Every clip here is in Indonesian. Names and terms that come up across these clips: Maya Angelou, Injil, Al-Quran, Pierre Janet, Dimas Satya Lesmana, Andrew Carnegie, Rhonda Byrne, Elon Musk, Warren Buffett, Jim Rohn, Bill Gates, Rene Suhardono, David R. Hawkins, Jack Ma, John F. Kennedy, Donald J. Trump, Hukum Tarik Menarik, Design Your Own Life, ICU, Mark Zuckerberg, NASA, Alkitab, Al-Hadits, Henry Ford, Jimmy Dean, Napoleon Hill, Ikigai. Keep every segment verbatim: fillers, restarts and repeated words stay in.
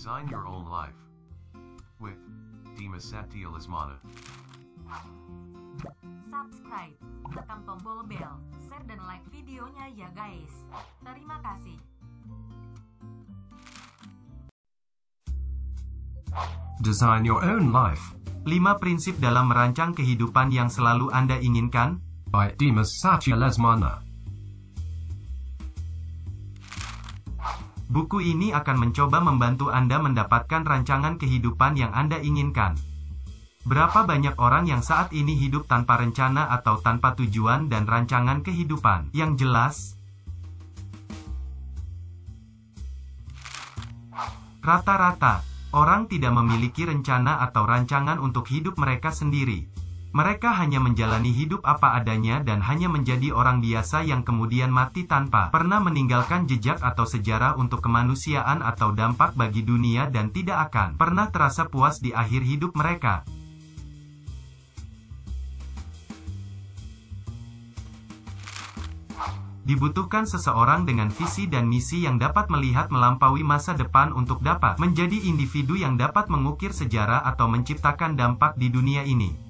Design Your Own Life with Dimas Satya Lesmana. Subscribe, tekan tombol bel, share dan like videonya ya guys. Terima kasih. Design Your Own Life. lima prinsip dalam merancang kehidupan yang selalu Anda inginkan by Dimas Satya Lesmana. Buku ini akan mencoba membantu Anda mendapatkan rancangan kehidupan yang Anda inginkan. Berapa banyak orang yang saat ini hidup tanpa rencana atau tanpa tujuan dan rancangan kehidupan yang jelas? Rata-rata, orang tidak memiliki rencana atau rancangan untuk hidup mereka sendiri. Mereka hanya menjalani hidup apa adanya dan hanya menjadi orang biasa yang kemudian mati tanpa pernah meninggalkan jejak atau sejarah untuk kemanusiaan atau dampak bagi dunia, dan tidak akan pernah terasa puas di akhir hidup mereka. Dibutuhkan seseorang dengan visi dan misi yang dapat melihat melampaui masa depan untuk dapat menjadi individu yang dapat mengukir sejarah atau menciptakan dampak di dunia ini.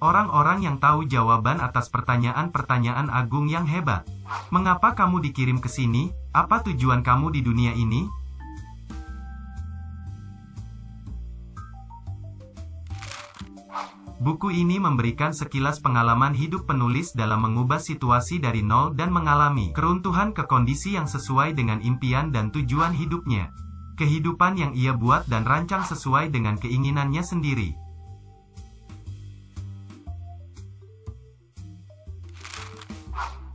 Orang-orang yang tahu jawaban atas pertanyaan-pertanyaan agung yang hebat. Mengapa kamu dikirim ke sini? Apa tujuan kamu di dunia ini? Buku ini memberikan sekilas pengalaman hidup penulis dalam mengubah situasi dari nol dan mengalami keruntuhan ke kondisi yang sesuai dengan impian dan tujuan hidupnya. Kehidupan yang ia buat dan rancang sesuai dengan keinginannya sendiri.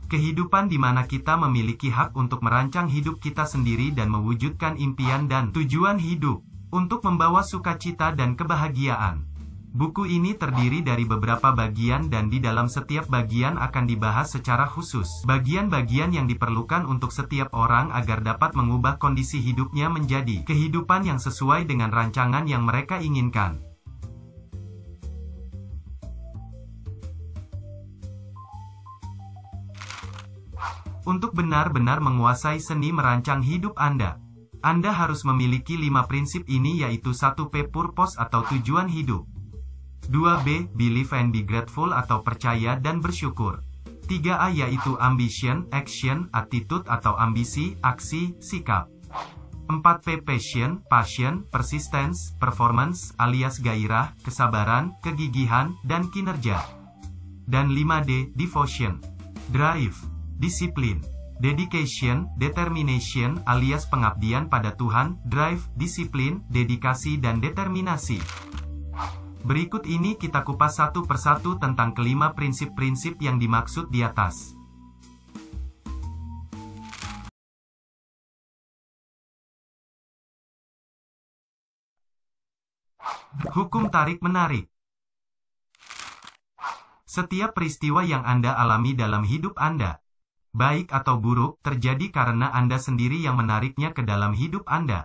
Kehidupan di mana kita memiliki hak untuk merancang hidup kita sendiri dan mewujudkan impian dan tujuan hidup untuk membawa sukacita dan kebahagiaan. Buku ini terdiri dari beberapa bagian dan di dalam setiap bagian akan dibahas secara khusus bagian-bagian yang diperlukan untuk setiap orang agar dapat mengubah kondisi hidupnya menjadi kehidupan yang sesuai dengan rancangan yang mereka inginkan. Untuk benar-benar menguasai seni merancang hidup Anda, Anda harus memiliki lima prinsip ini, yaitu satu P Purpose atau tujuan hidup, dua B Believe and be grateful atau percaya dan bersyukur, tiga A yaitu Ambition, Action, Attitude atau ambisi, aksi, sikap, empat P Passion, Passion, Persistence, Performance alias gairah, kesabaran, kegigihan, dan kinerja, dan lima D Devotion, Drive, Disiplin, Dedication, Determination alias pengabdian pada Tuhan, Drive, Disiplin, Dedikasi dan Determinasi. Berikut ini kita kupas satu persatu tentang kelima prinsip-prinsip yang dimaksud di atas. Hukum tarik-menarik. Setiap peristiwa yang Anda alami dalam hidup Anda, baik atau buruk, terjadi karena Anda sendiri yang menariknya ke dalam hidup Anda.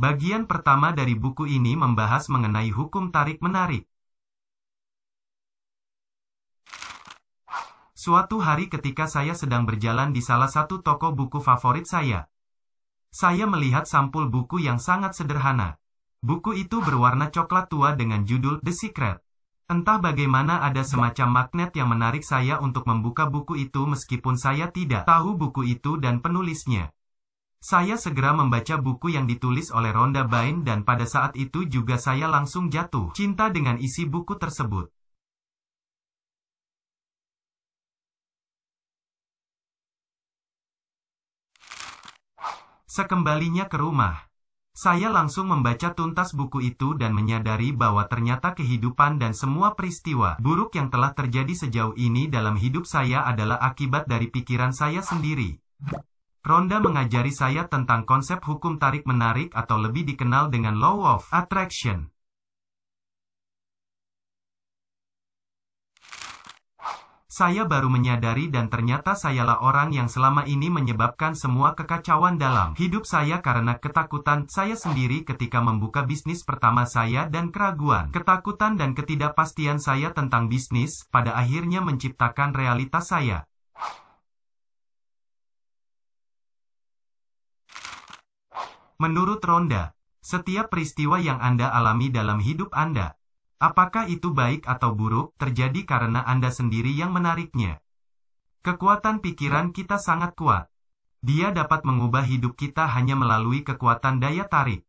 Bagian pertama dari buku ini membahas mengenai hukum tarik-menarik. Suatu hari ketika saya sedang berjalan di salah satu toko buku favorit saya, saya melihat sampul buku yang sangat sederhana. Buku itu berwarna coklat tua dengan judul The Secret. Entah bagaimana ada semacam magnet yang menarik saya untuk membuka buku itu meskipun saya tidak tahu buku itu dan penulisnya. Saya segera membaca buku yang ditulis oleh Rhonda Byrne dan pada saat itu juga saya langsung jatuh cinta dengan isi buku tersebut. Sekembalinya ke rumah, saya langsung membaca tuntas buku itu dan menyadari bahwa ternyata kehidupan dan semua peristiwa buruk yang telah terjadi sejauh ini dalam hidup saya adalah akibat dari pikiran saya sendiri. Rhonda mengajari saya tentang konsep hukum tarik-menarik atau lebih dikenal dengan Law of Attraction. Saya baru menyadari dan ternyata sayalah orang yang selama ini menyebabkan semua kekacauan dalam hidup saya karena ketakutan saya sendiri ketika membuka bisnis pertama saya dan keraguan, ketakutan dan ketidakpastian saya tentang bisnis pada akhirnya menciptakan realitas saya. Menurut Rhonda, Setiap peristiwa yang Anda alami dalam hidup Anda, apakah itu baik atau buruk, terjadi karena Anda sendiri yang menariknya. Kekuatan pikiran kita sangat kuat. Dia dapat mengubah hidup kita hanya melalui kekuatan daya tarik.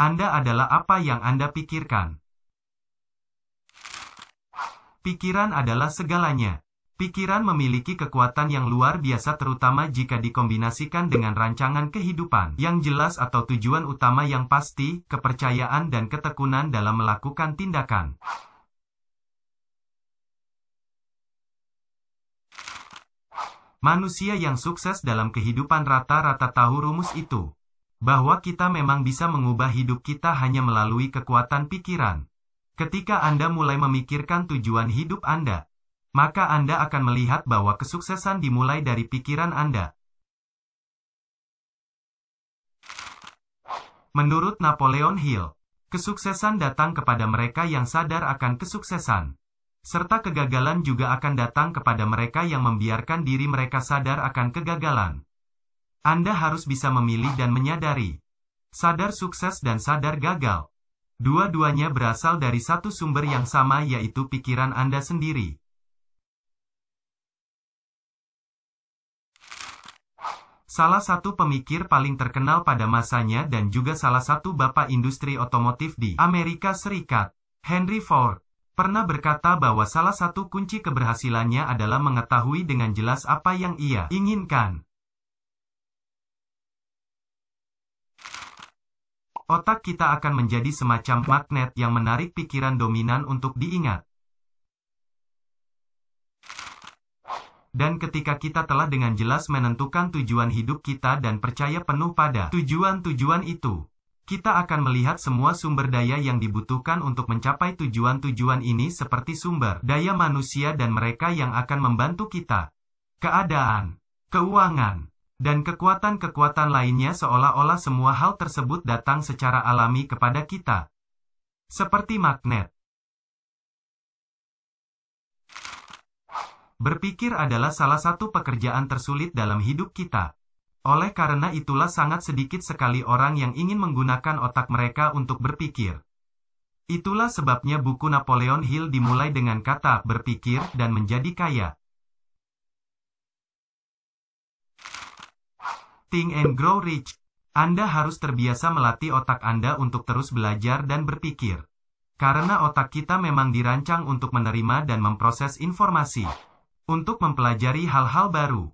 Anda adalah apa yang Anda pikirkan. Pikiran adalah segalanya. Pikiran memiliki kekuatan yang luar biasa terutama jika dikombinasikan dengan rancangan kehidupan yang jelas atau tujuan utama yang pasti, kepercayaan dan ketekunan dalam melakukan tindakan. Manusia yang sukses dalam kehidupan rata-rata tahu rumus itu, bahwa kita memang bisa mengubah hidup kita hanya melalui kekuatan pikiran. Ketika Anda mulai memikirkan tujuan hidup Anda, maka Anda akan melihat bahwa kesuksesan dimulai dari pikiran Anda. Menurut Napoleon Hill, kesuksesan datang kepada mereka yang sadar akan kesuksesan, serta kegagalan juga akan datang kepada mereka yang membiarkan diri mereka sadar akan kegagalan. Anda harus bisa memilih dan menyadari, sadar sukses dan sadar gagal. Dua-duanya berasal dari satu sumber yang sama, yaitu pikiran Anda sendiri. Salah satu pemikir paling terkenal pada masanya dan juga salah satu bapak industri otomotif di Amerika Serikat, Henry Ford, pernah berkata bahwa salah satu kunci keberhasilannya adalah mengetahui dengan jelas apa yang ia inginkan. Otak kita akan menjadi semacam magnet yang menarik pikiran dominan untuk diingat. Dan ketika kita telah dengan jelas menentukan tujuan hidup kita dan percaya penuh pada tujuan-tujuan itu, kita akan melihat semua sumber daya yang dibutuhkan untuk mencapai tujuan-tujuan ini seperti sumber daya manusia dan mereka yang akan membantu kita. Keadaan, keuangan, dan kekuatan-kekuatan lainnya seolah-olah semua hal tersebut datang secara alami kepada kita. Seperti magnet. Berpikir adalah salah satu pekerjaan tersulit dalam hidup kita. Oleh karena itulah sangat sedikit sekali orang yang ingin menggunakan otak mereka untuk berpikir. Itulah sebabnya buku Napoleon Hill dimulai dengan kata berpikir dan menjadi kaya. Think and Grow Rich. Anda harus terbiasa melatih otak Anda untuk terus belajar dan berpikir. Karena otak kita memang dirancang untuk menerima dan memproses informasi. Untuk mempelajari hal-hal baru.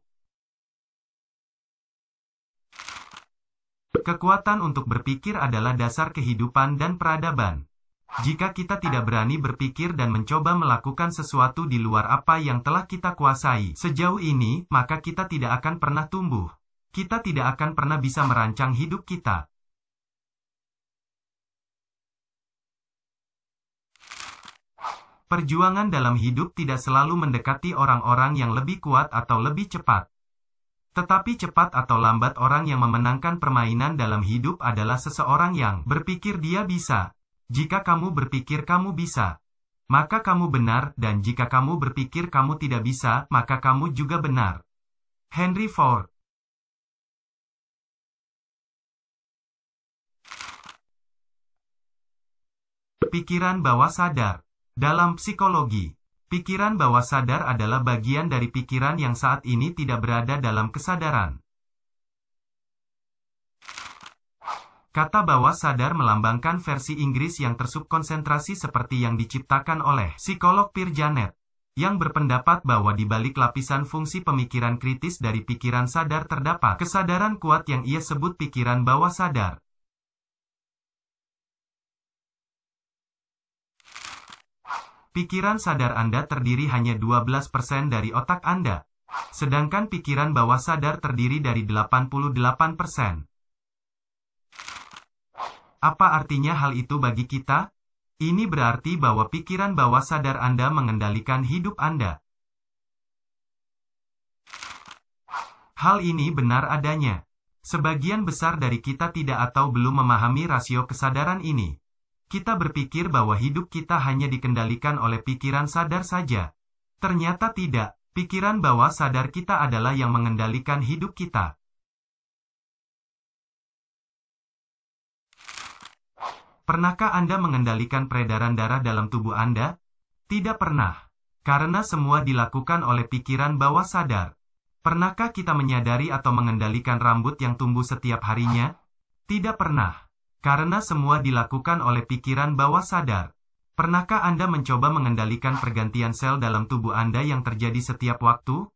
Kekuatan untuk berpikir adalah dasar kehidupan dan peradaban. Jika kita tidak berani berpikir dan mencoba melakukan sesuatu di luar apa yang telah kita kuasai sejauh ini, maka kita tidak akan pernah tumbuh. Kita tidak akan pernah bisa merancang hidup kita. Perjuangan dalam hidup tidak selalu mendekati orang-orang yang lebih kuat atau lebih cepat. Tetapi cepat atau lambat orang yang memenangkan permainan dalam hidup adalah seseorang yang berpikir dia bisa. Jika kamu berpikir kamu bisa, maka kamu benar, dan jika kamu berpikir kamu tidak bisa, maka kamu juga benar. Henry Ford. Pikiran bawah sadar. Dalam psikologi, pikiran bawah sadar adalah bagian dari pikiran yang saat ini tidak berada dalam kesadaran. Kata bawah sadar melambangkan versi Inggris yang tersubkonsentrasi seperti yang diciptakan oleh psikolog Pierre Janet, yang berpendapat bahwa di balik lapisan fungsi pemikiran kritis dari pikiran sadar terdapat kesadaran kuat yang ia sebut pikiran bawah sadar. Pikiran sadar Anda terdiri hanya dua belas persen dari otak Anda, sedangkan pikiran bawah sadar terdiri dari delapan puluh delapan persen. Apa artinya hal itu bagi kita? Ini berarti bahwa pikiran bawah sadar Anda mengendalikan hidup Anda. Hal ini benar adanya. Sebagian besar dari kita tidak atau belum memahami rasio kesadaran ini. Kita berpikir bahwa hidup kita hanya dikendalikan oleh pikiran sadar saja. Ternyata tidak. Pikiran bawah sadar kita adalah yang mengendalikan hidup kita. Pernahkah Anda mengendalikan peredaran darah dalam tubuh Anda? Tidak pernah, karena semua dilakukan oleh pikiran bawah sadar. Pernahkah kita menyadari atau mengendalikan rambut yang tumbuh setiap harinya? Tidak pernah, karena semua dilakukan oleh pikiran bawah sadar. Pernahkah Anda mencoba mengendalikan pergantian sel dalam tubuh Anda yang terjadi setiap waktu?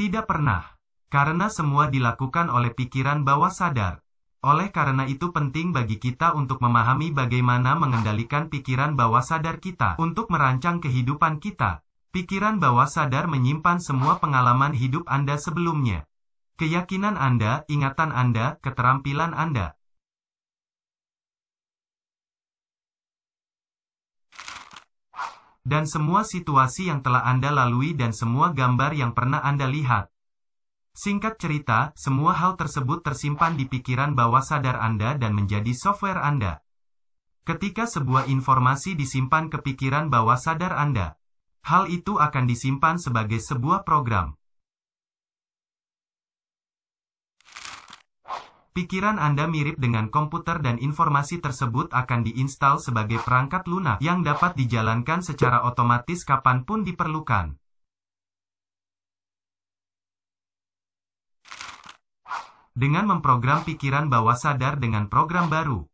Tidak pernah. Karena semua dilakukan oleh pikiran bawah sadar. Oleh karena itu penting bagi kita untuk memahami bagaimana mengendalikan pikiran bawah sadar kita untuk merancang kehidupan kita. Pikiran bawah sadar menyimpan semua pengalaman hidup Anda sebelumnya. Keyakinan Anda, ingatan Anda, keterampilan Anda. Dan semua situasi yang telah Anda lalui dan semua gambar yang pernah Anda lihat. Singkat cerita, semua hal tersebut tersimpan di pikiran bawah sadar Anda dan menjadi software Anda. Ketika sebuah informasi disimpan ke pikiran bawah sadar Anda, hal itu akan disimpan sebagai sebuah program. Pikiran Anda mirip dengan komputer dan informasi tersebut akan diinstal sebagai perangkat lunak yang dapat dijalankan secara otomatis kapanpun diperlukan. Dengan memprogram pikiran bawah sadar dengan program baru,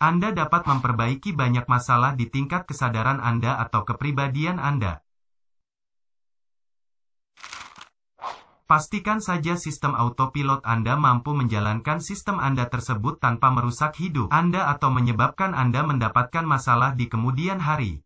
Anda dapat memperbaiki banyak masalah di tingkat kesadaran Anda atau kepribadian Anda. Pastikan saja sistem autopilot Anda mampu menjalankan sistem Anda tersebut tanpa merusak hidup Anda atau menyebabkan Anda mendapatkan masalah di kemudian hari.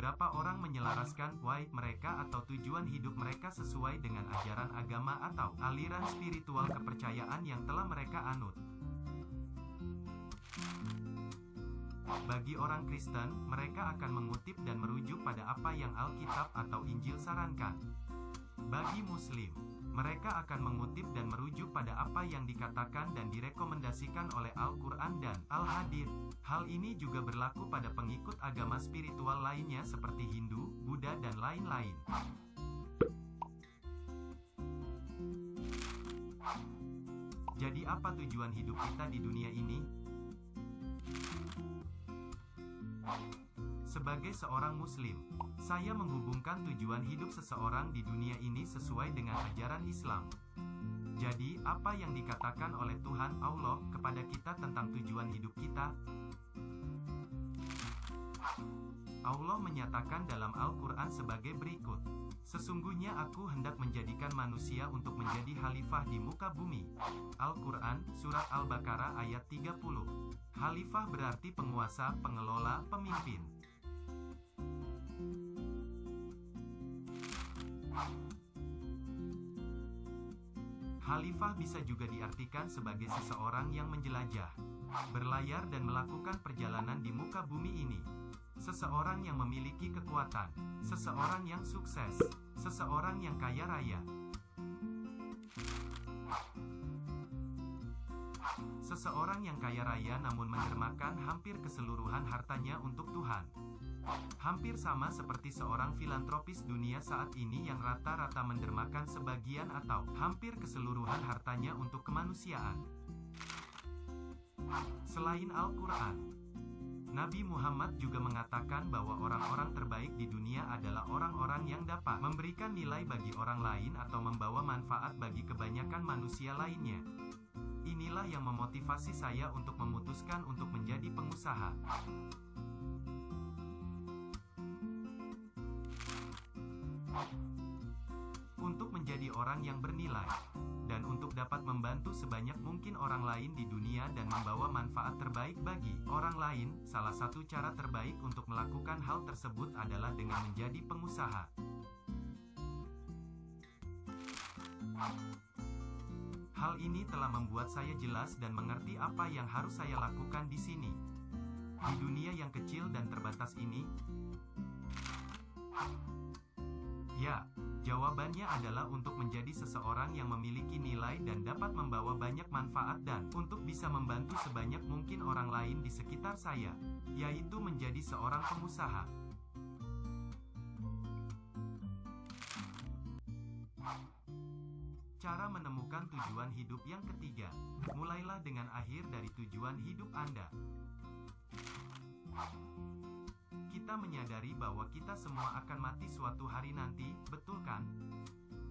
beberapa orang menyelaraskan why mereka atau tujuan hidup mereka sesuai dengan ajaran agama atau aliran spiritual kepercayaan yang telah mereka anut. Bagi orang Kristen, mereka akan mengutip dan merujuk pada apa yang Alkitab atau Injil sarankan. Bagi Muslim, mereka akan mengutip dan merujuk pada apa yang dikatakan dan direkomendasikan oleh Al-Quran dan Al-Hadits. Hal ini juga berlaku pada pengikut agama spiritual lainnya seperti Hindu, Buddha, dan lain-lain. Jadi apa tujuan hidup kita di dunia ini? Sebagai seorang Muslim, saya menghubungkan tujuan hidup seseorang di dunia ini sesuai dengan ajaran Islam. Jadi, apa yang dikatakan oleh Tuhan Allah kepada kita tentang tujuan hidup kita? Allah menyatakan dalam Al-Quran sebagai berikut. Sesungguhnya aku hendak menjadikan manusia untuk menjadi khalifah di muka bumi. Al-Quran, Surat Al-Baqarah ayat tiga puluh. Khalifah berarti penguasa, pengelola, pemimpin. Khalifah bisa juga diartikan sebagai seseorang yang menjelajah, berlayar dan melakukan perjalanan di muka bumi ini. Seseorang yang memiliki kekuatan, seseorang yang sukses, seseorang yang kaya raya. Seseorang yang kaya raya namun mendermakan hampir keseluruhan hartanya untuk Tuhan. Hampir sama seperti seorang filantropis dunia saat ini yang rata-rata mendermakan sebagian atau hampir keseluruhan hartanya untuk kemanusiaan. Selain Al-Quran, Nabi Muhammad juga mengatakan bahwa orang-orang terbaik di dunia adalah orang-orang yang dapat memberikan nilai bagi orang lain atau membawa manfaat bagi kebanyakan manusia lainnya. Inilah yang memotivasi saya untuk memutuskan untuk menjadi pengusaha. Untuk menjadi orang yang bernilai dan untuk dapat membantu sebanyak mungkin orang lain di dunia dan membawa manfaat terbaik bagi orang lain, salah satu cara terbaik untuk melakukan hal tersebut adalah dengan menjadi pengusaha. Hal ini telah membuat saya jelas dan mengerti apa yang harus saya lakukan di sini. Di dunia yang kecil dan terbatas ini. Ya, jawabannya adalah untuk menjadi seseorang yang memiliki nilai dan dapat membawa banyak manfaat dan untuk bisa membantu sebanyak mungkin orang lain di sekitar saya, yaitu menjadi seorang pengusaha. Cara menemukan tujuan hidup yang ketiga. Mulailah dengan akhir dari tujuan hidup Anda. Kita menyadari bahwa kita semua akan mati suatu hari nanti, betul kan?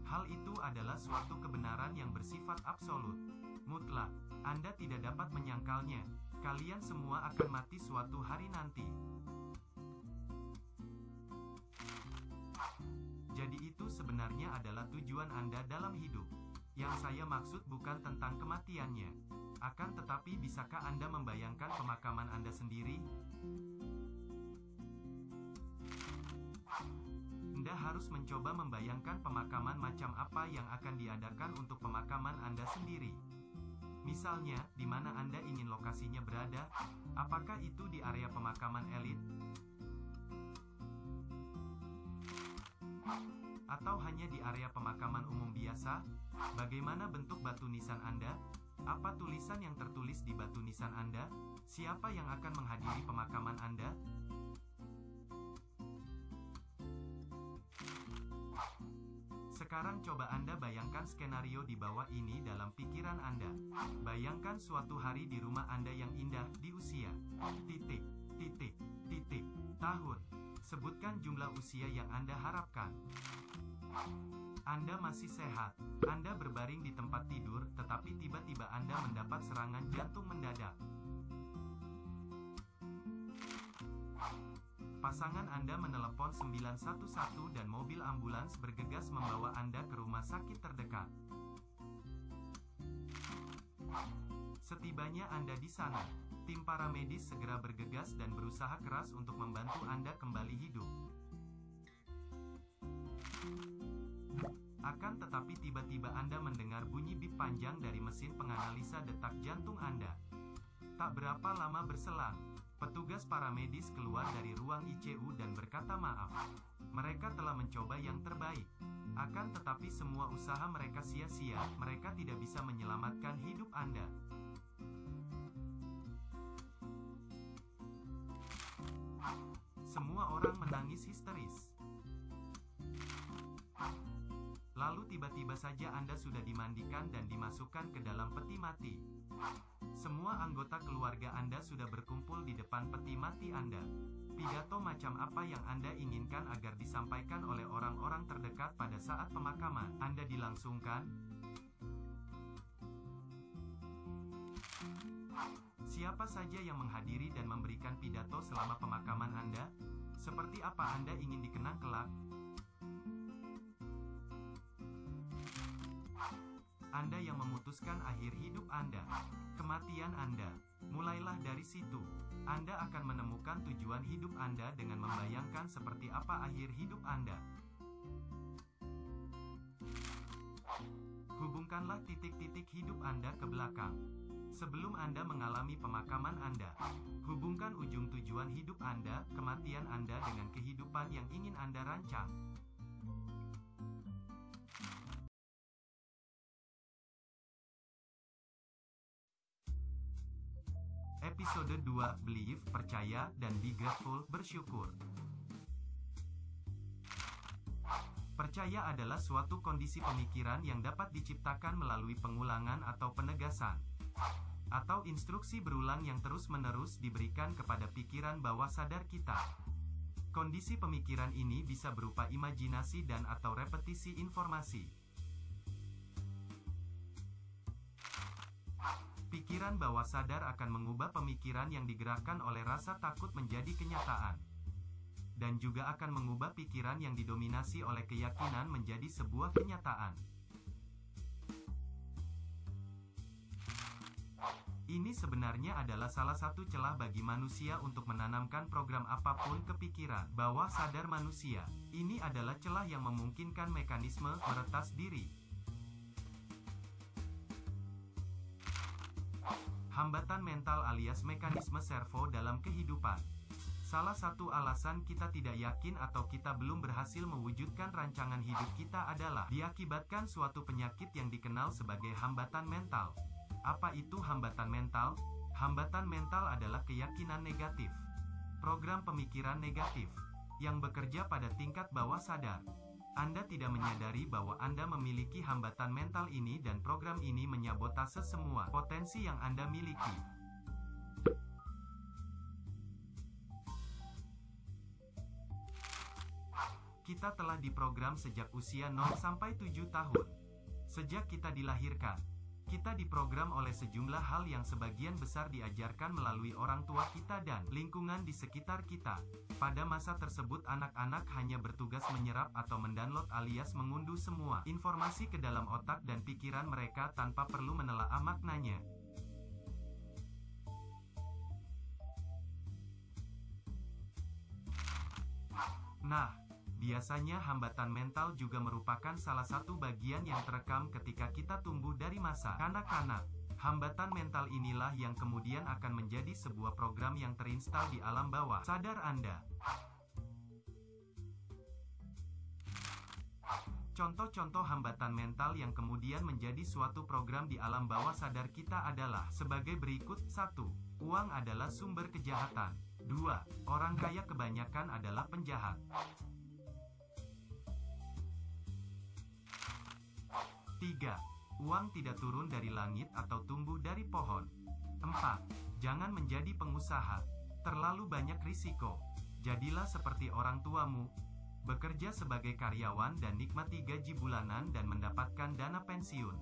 Hal itu adalah suatu kebenaran yang bersifat absolut, mutlak. Anda tidak dapat menyangkalnya. Kalian semua akan mati suatu hari nanti. Jadi itu sebenarnya adalah tujuan Anda dalam hidup. Yang saya maksud bukan tentang kematiannya. Akan tetapi bisakah Anda membayangkan pemakaman Anda sendiri? Anda harus mencoba membayangkan pemakaman macam apa yang akan diadakan untuk pemakaman Anda sendiri. Misalnya, di mana Anda ingin lokasinya berada? Apakah itu di area pemakaman elit? Atau hanya di area pemakaman umum biasa? Bagaimana bentuk batu nisan Anda? Apa tulisan yang tertulis di batu nisan Anda? Siapa yang akan menghadiri pemakaman Anda? Sekarang coba Anda bayangkan skenario di bawah ini dalam pikiran Anda. Bayangkan suatu hari di rumah Anda yang indah, di usia, titik, titik, titik, tahun. Sebutkan jumlah usia yang Anda harapkan. Anda masih sehat. Anda berbaring di tempat tidur, tetapi tiba-tiba Anda mendapat serangan jantung mendadak. Pasangan Anda menelepon sembilan satu satu dan mobil ambulans bergegas membawa Anda ke rumah sakit terdekat. Setibanya Anda di sana, tim para medis segera bergegas dan berusaha keras untuk membantu Anda kembali hidup. Akan tetapi tiba-tiba Anda mendengar bunyi bip panjang dari mesin penganalisa detak jantung Anda. Tak berapa lama berselang, petugas paramedis keluar dari ruang I C U dan berkata maaf. Mereka telah mencoba yang terbaik. Akan tetapi semua usaha mereka sia-sia, mereka tidak bisa menyelamatkan hidup Anda. Semua orang menangis histeris. Lalu tiba-tiba saja Anda sudah dimandikan dan dimasukkan ke dalam peti mati. Semua anggota keluarga Anda sudah berkumpul di depan peti mati Anda. Pidato macam apa yang Anda inginkan agar disampaikan oleh orang-orang terdekat pada saat pemakaman Anda dilangsungkan? Siapa saja yang menghadiri dan memberikan pidato selama pemakaman Anda? Seperti apa Anda ingin dikenang kelak? Anda yang memutuskan akhir hidup Anda, kematian Anda. Mulailah dari situ. Anda akan menemukan tujuan hidup Anda dengan membayangkan seperti apa akhir hidup Anda. Hubungkanlah titik-titik hidup Anda ke belakang. Sebelum Anda mengalami pemakaman Anda, hubungkan ujung tujuan hidup Anda, kematian Anda dengan kehidupan yang ingin Anda rancang. Episode dua, Believe, Percaya, dan Be Grateful, Bersyukur. Percaya adalah suatu kondisi pemikiran yang dapat diciptakan melalui pengulangan atau penegasan, atau instruksi berulang yang terus-menerus diberikan kepada pikiran bawah sadar kita. Kondisi pemikiran ini bisa berupa imajinasi dan atau repetisi informasi. Pikiran bawah sadar akan mengubah pemikiran yang digerakkan oleh rasa takut menjadi kenyataan. Dan juga akan mengubah pikiran yang didominasi oleh keyakinan menjadi sebuah kenyataan. Ini sebenarnya adalah salah satu celah bagi manusia untuk menanamkan program apapun ke pikiran bawah sadar manusia. Ini adalah celah yang memungkinkan mekanisme meretas diri. Hambatan mental alias mekanisme servo dalam kehidupan. Salah satu alasan kita tidak yakin atau kita belum berhasil mewujudkan rancangan hidup kita adalah diakibatkan suatu penyakit yang dikenal sebagai hambatan mental. Apa itu hambatan mental? Hambatan mental adalah keyakinan negatif, program pemikiran negatif, yang bekerja pada tingkat bawah sadar. Anda tidak menyadari bahwa Anda memiliki hambatan mental ini dan program ini menyabotase semua potensi yang Anda miliki. Kita telah diprogram sejak usia nol sampai tujuh tahun. Sejak kita dilahirkan, kita diprogram oleh sejumlah hal yang sebagian besar diajarkan melalui orang tua kita dan lingkungan di sekitar kita. Pada masa tersebut anak-anak hanya bertugas menyerap atau mendownload alias mengunduh semua informasi ke dalam otak dan pikiran mereka tanpa perlu menelaah maknanya. Nah, biasanya hambatan mental juga merupakan salah satu bagian yang terekam ketika kita tumbuh dari masa kanak-kanak. Hambatan mental inilah yang kemudian akan menjadi sebuah program yang terinstal di alam bawah sadar Anda. Contoh-contoh hambatan mental yang kemudian menjadi suatu program di alam bawah sadar kita adalah sebagai berikut. Satu. Uang adalah sumber kejahatan. Dua. Orang kaya kebanyakan adalah penjahat. Tiga. Uang tidak turun dari langit atau tumbuh dari pohon. Empat. Jangan menjadi pengusaha. Terlalu banyak risiko. Jadilah seperti orang tuamu. Bekerja sebagai karyawan dan nikmati gaji bulanan dan mendapatkan dana pensiun.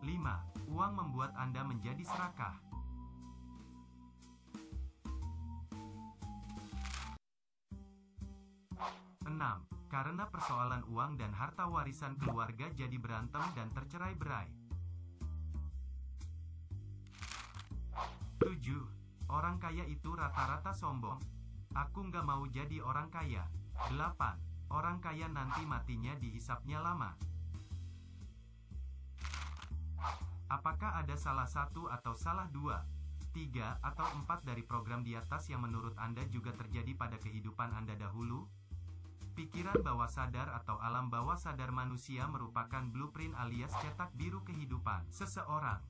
Lima. Uang membuat Anda menjadi serakah. Enam. Karena persoalan uang dan harta warisan keluarga jadi berantem dan tercerai-berai. Orang kaya itu rata-rata sombong. Aku nggak mau jadi orang kaya. delapan. Orang kaya nanti matinya dihisapnya lama. Apakah ada salah satu atau salah dua, tiga, atau empat dari program di atas yang menurut Anda juga terjadi pada kehidupan Anda dahulu? Pikiran bawah sadar atau alam bawah sadar manusia merupakan blueprint alias cetak biru kehidupan seseorang.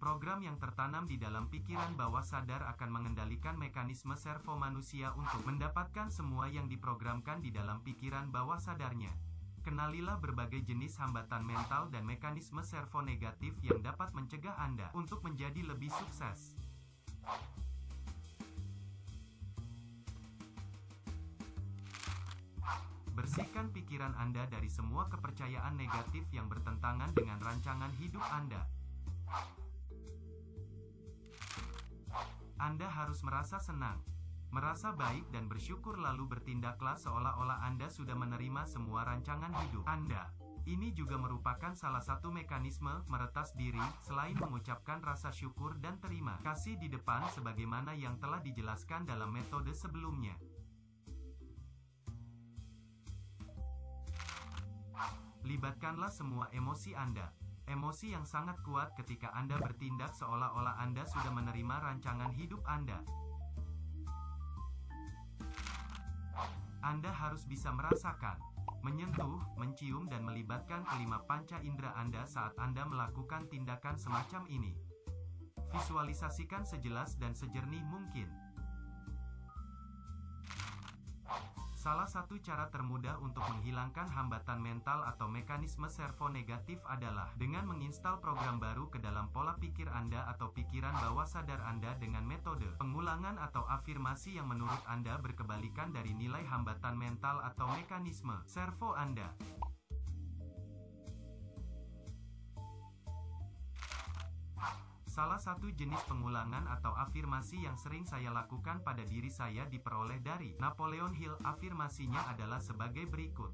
Program yang tertanam di dalam pikiran bawah sadar akan mengendalikan mekanisme servo manusia untuk mendapatkan semua yang diprogramkan di dalam pikiran bawah sadarnya. Kenalilah berbagai jenis hambatan mental dan mekanisme servo negatif yang dapat mencegah Anda untuk menjadi lebih sukses. Bersihkan pikiran Anda dari semua kepercayaan negatif yang bertentangan dengan rancangan hidup Anda. Anda harus merasa senang, merasa baik dan bersyukur, lalu bertindaklah seolah-olah Anda sudah menerima semua rancangan hidup Anda. Ini juga merupakan salah satu mekanisme meretas diri, selain mengucapkan rasa syukur dan terima kasih di depan sebagaimana yang telah dijelaskan dalam metode sebelumnya. Libatkanlah semua emosi Anda. Emosi yang sangat kuat ketika Anda bertindak seolah-olah Anda sudah menerima rancangan hidup Anda. Anda harus bisa merasakan, menyentuh, mencium dan melibatkan kelima panca indera Anda saat Anda melakukan tindakan semacam ini. Visualisasikan sejelas dan sejernih mungkin. Salah satu cara termudah untuk menghilangkan hambatan mental atau mekanisme servo negatif adalah dengan menginstal program baru ke dalam pola pikir Anda atau pikiran bawah sadar Anda dengan metode pengulangan atau afirmasi yang menurut Anda berkebalikan dari nilai hambatan mental atau mekanisme servo Anda. Salah satu jenis pengulangan atau afirmasi yang sering saya lakukan pada diri saya diperoleh dari Napoleon Hill. Afirmasinya adalah sebagai berikut.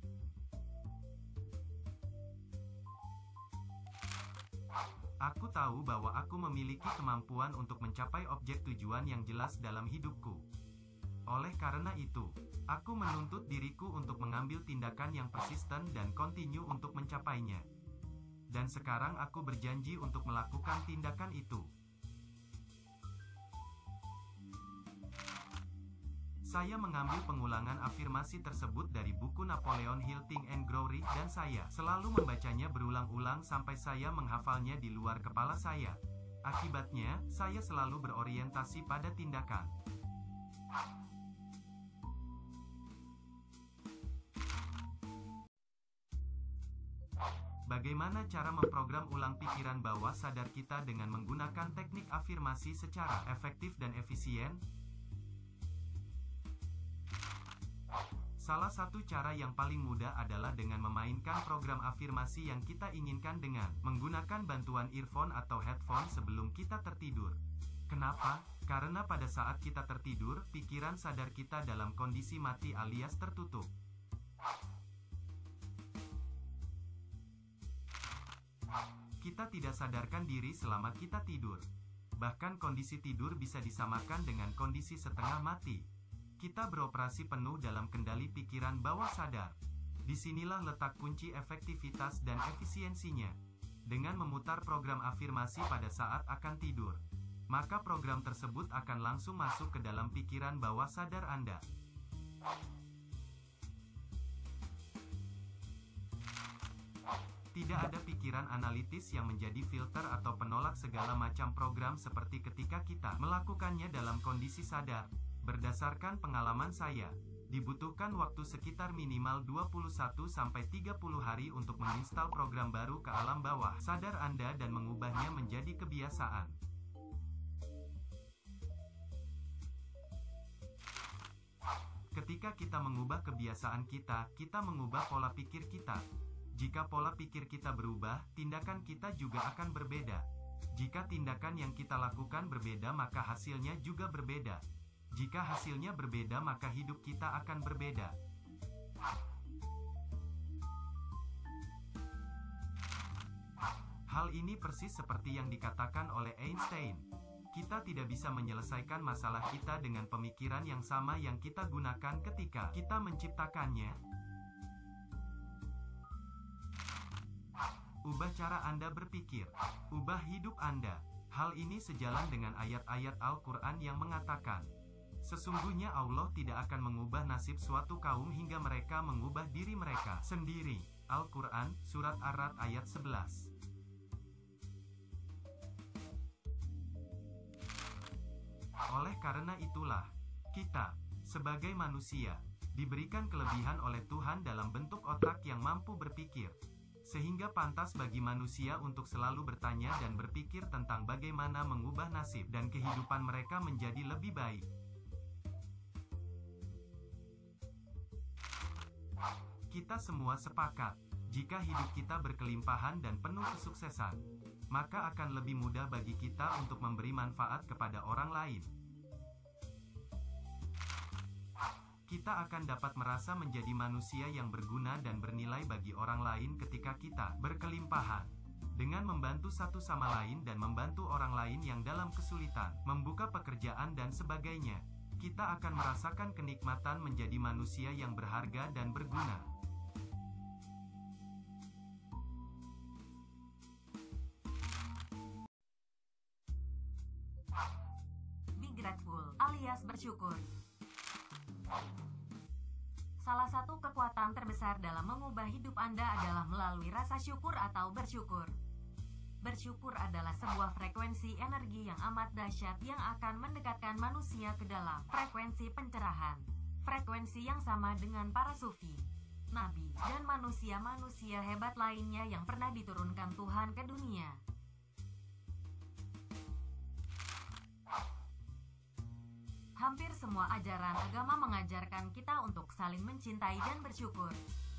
Aku tahu bahwa aku memiliki kemampuan untuk mencapai objek tujuan yang jelas dalam hidupku. Oleh karena itu, aku menuntut diriku untuk mengambil tindakan yang persisten dan kontinu untuk mencapainya. Dan sekarang aku berjanji untuk melakukan tindakan itu. Saya mengambil pengulangan afirmasi tersebut dari buku Napoleon Hill Think and Grow Rich dan saya selalu membacanya berulang-ulang sampai saya menghafalnya di luar kepala saya. Akibatnya, saya selalu berorientasi pada tindakan. Bagaimana cara memprogram ulang pikiran bawah sadar kita dengan menggunakan teknik afirmasi secara efektif dan efisien? Salah satu cara yang paling mudah adalah dengan memainkan program afirmasi yang kita inginkan dengan menggunakan bantuan earphone atau headphone sebelum kita tertidur. Kenapa? Karena pada saat kita tertidur, pikiran sadar kita dalam kondisi mati alias tertutup. Kita tidak sadarkan diri selama kita tidur. Bahkan kondisi tidur bisa disamakan dengan kondisi setengah mati. Kita beroperasi penuh dalam kendali pikiran bawah sadar. Disinilah letak kunci efektivitas dan efisiensinya. Dengan memutar program afirmasi pada saat akan tidur, maka program tersebut akan langsung masuk ke dalam pikiran bawah sadar Anda. Tidak ada pikiran analitis yang menjadi filter atau penolak segala macam program seperti ketika kita melakukannya dalam kondisi sadar. Berdasarkan pengalaman saya, dibutuhkan waktu sekitar minimal dua puluh satu sampai tiga puluh hari untuk menginstal program baru ke alam bawah sadar Anda dan mengubahnya menjadi kebiasaan. Ketika kita mengubah kebiasaan kita, kita mengubah pola pikir kita. Jika pola pikir kita berubah, tindakan kita juga akan berbeda. Jika tindakan yang kita lakukan berbeda, maka hasilnya juga berbeda. Jika hasilnya berbeda, maka hidup kita akan berbeda. Hal ini persis seperti yang dikatakan oleh Einstein. Kita tidak bisa menyelesaikan masalah kita dengan pemikiran yang sama yang kita gunakan ketika kita menciptakannya. Ubah cara Anda berpikir. Ubah hidup Anda. Hal ini sejalan dengan ayat-ayat Al-Quran yang mengatakan, sesungguhnya Allah tidak akan mengubah nasib suatu kaum hingga mereka mengubah diri mereka sendiri. Al-Quran, Surat Ar-Ra'd ayat sebelas. Oleh karena itulah, kita, sebagai manusia, diberikan kelebihan oleh Tuhan dalam bentuk otak yang mampu berpikir. Sehingga pantas bagi manusia untuk selalu bertanya dan berpikir tentang bagaimana mengubah nasib dan kehidupan mereka menjadi lebih baik. Kita semua sepakat, jika hidup kita berkelimpahan dan penuh kesuksesan, maka akan lebih mudah bagi kita untuk memberi manfaat kepada orang lain. Kita akan dapat merasa menjadi manusia yang berguna dan bernilai bagi orang lain ketika kita berkelimpahan. Dengan membantu satu sama lain dan membantu orang lain yang dalam kesulitan, membuka pekerjaan dan sebagainya, kita akan merasakan kenikmatan menjadi manusia yang berharga dan berguna. Be grateful, alias bersyukur. Salah satu kekuatan terbesar dalam mengubah hidup Anda adalah melalui rasa syukur atau bersyukur. Bersyukur adalah sebuah frekuensi energi yang amat dahsyat yang akan mendekatkan manusia ke dalam frekuensi pencerahan. Frekuensi yang sama dengan para sufi, nabi, dan manusia-manusia hebat lainnya yang pernah diturunkan Tuhan ke dunia. Hampir semua ajaran agama mengajarkan kita untuk saling mencintai dan bersyukur.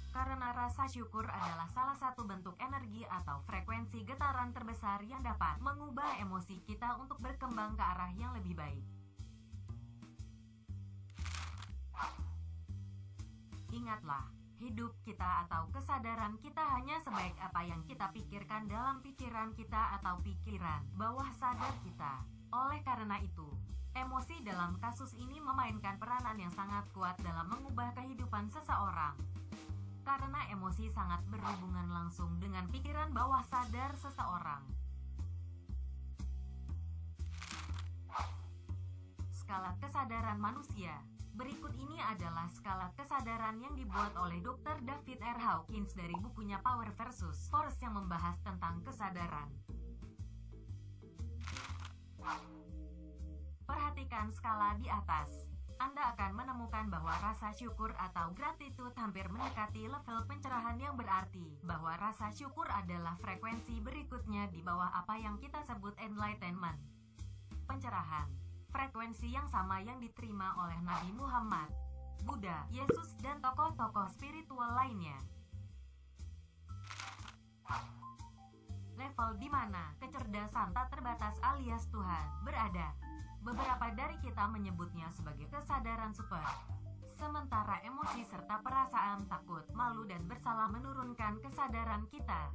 Karena rasa syukur adalah salah satu bentuk energi atau frekuensi getaran terbesar yang dapat mengubah emosi kita untuk berkembang ke arah yang lebih baik. Ingatlah, hidup kita atau kesadaran kita hanya sebaik apa yang kita pikirkan dalam pikiran kita atau pikiran bawah sadar kita. Oleh karena itu, emosi dalam kasus ini memainkan peranan yang sangat kuat dalam mengubah kehidupan seseorang. Karena emosi sangat berhubungan langsung dengan pikiran bawah sadar seseorang. Skala kesadaran manusia. Berikut ini adalah skala kesadaran yang dibuat oleh dokter David R. Hawkins dari bukunya Power versus Force yang membahas tentang kesadaran. Perhatikan skala di atas. Anda akan menemukan bahwa rasa syukur atau gratitude hampir mendekati level pencerahan yang berarti bahwa rasa syukur adalah frekuensi berikutnya di bawah apa yang kita sebut enlightenment. Pencerahan, frekuensi yang sama yang diterima oleh Nabi Muhammad, Buddha, Yesus, dan tokoh-tokoh spiritual lainnya. Level di mana kecerdasan tak terbatas alias Tuhan berada. Beberapa dari kita menyebutnya sebagai kesadaran super. Sementara emosi serta perasaan takut, malu, dan bersalah menurunkan kesadaran kita.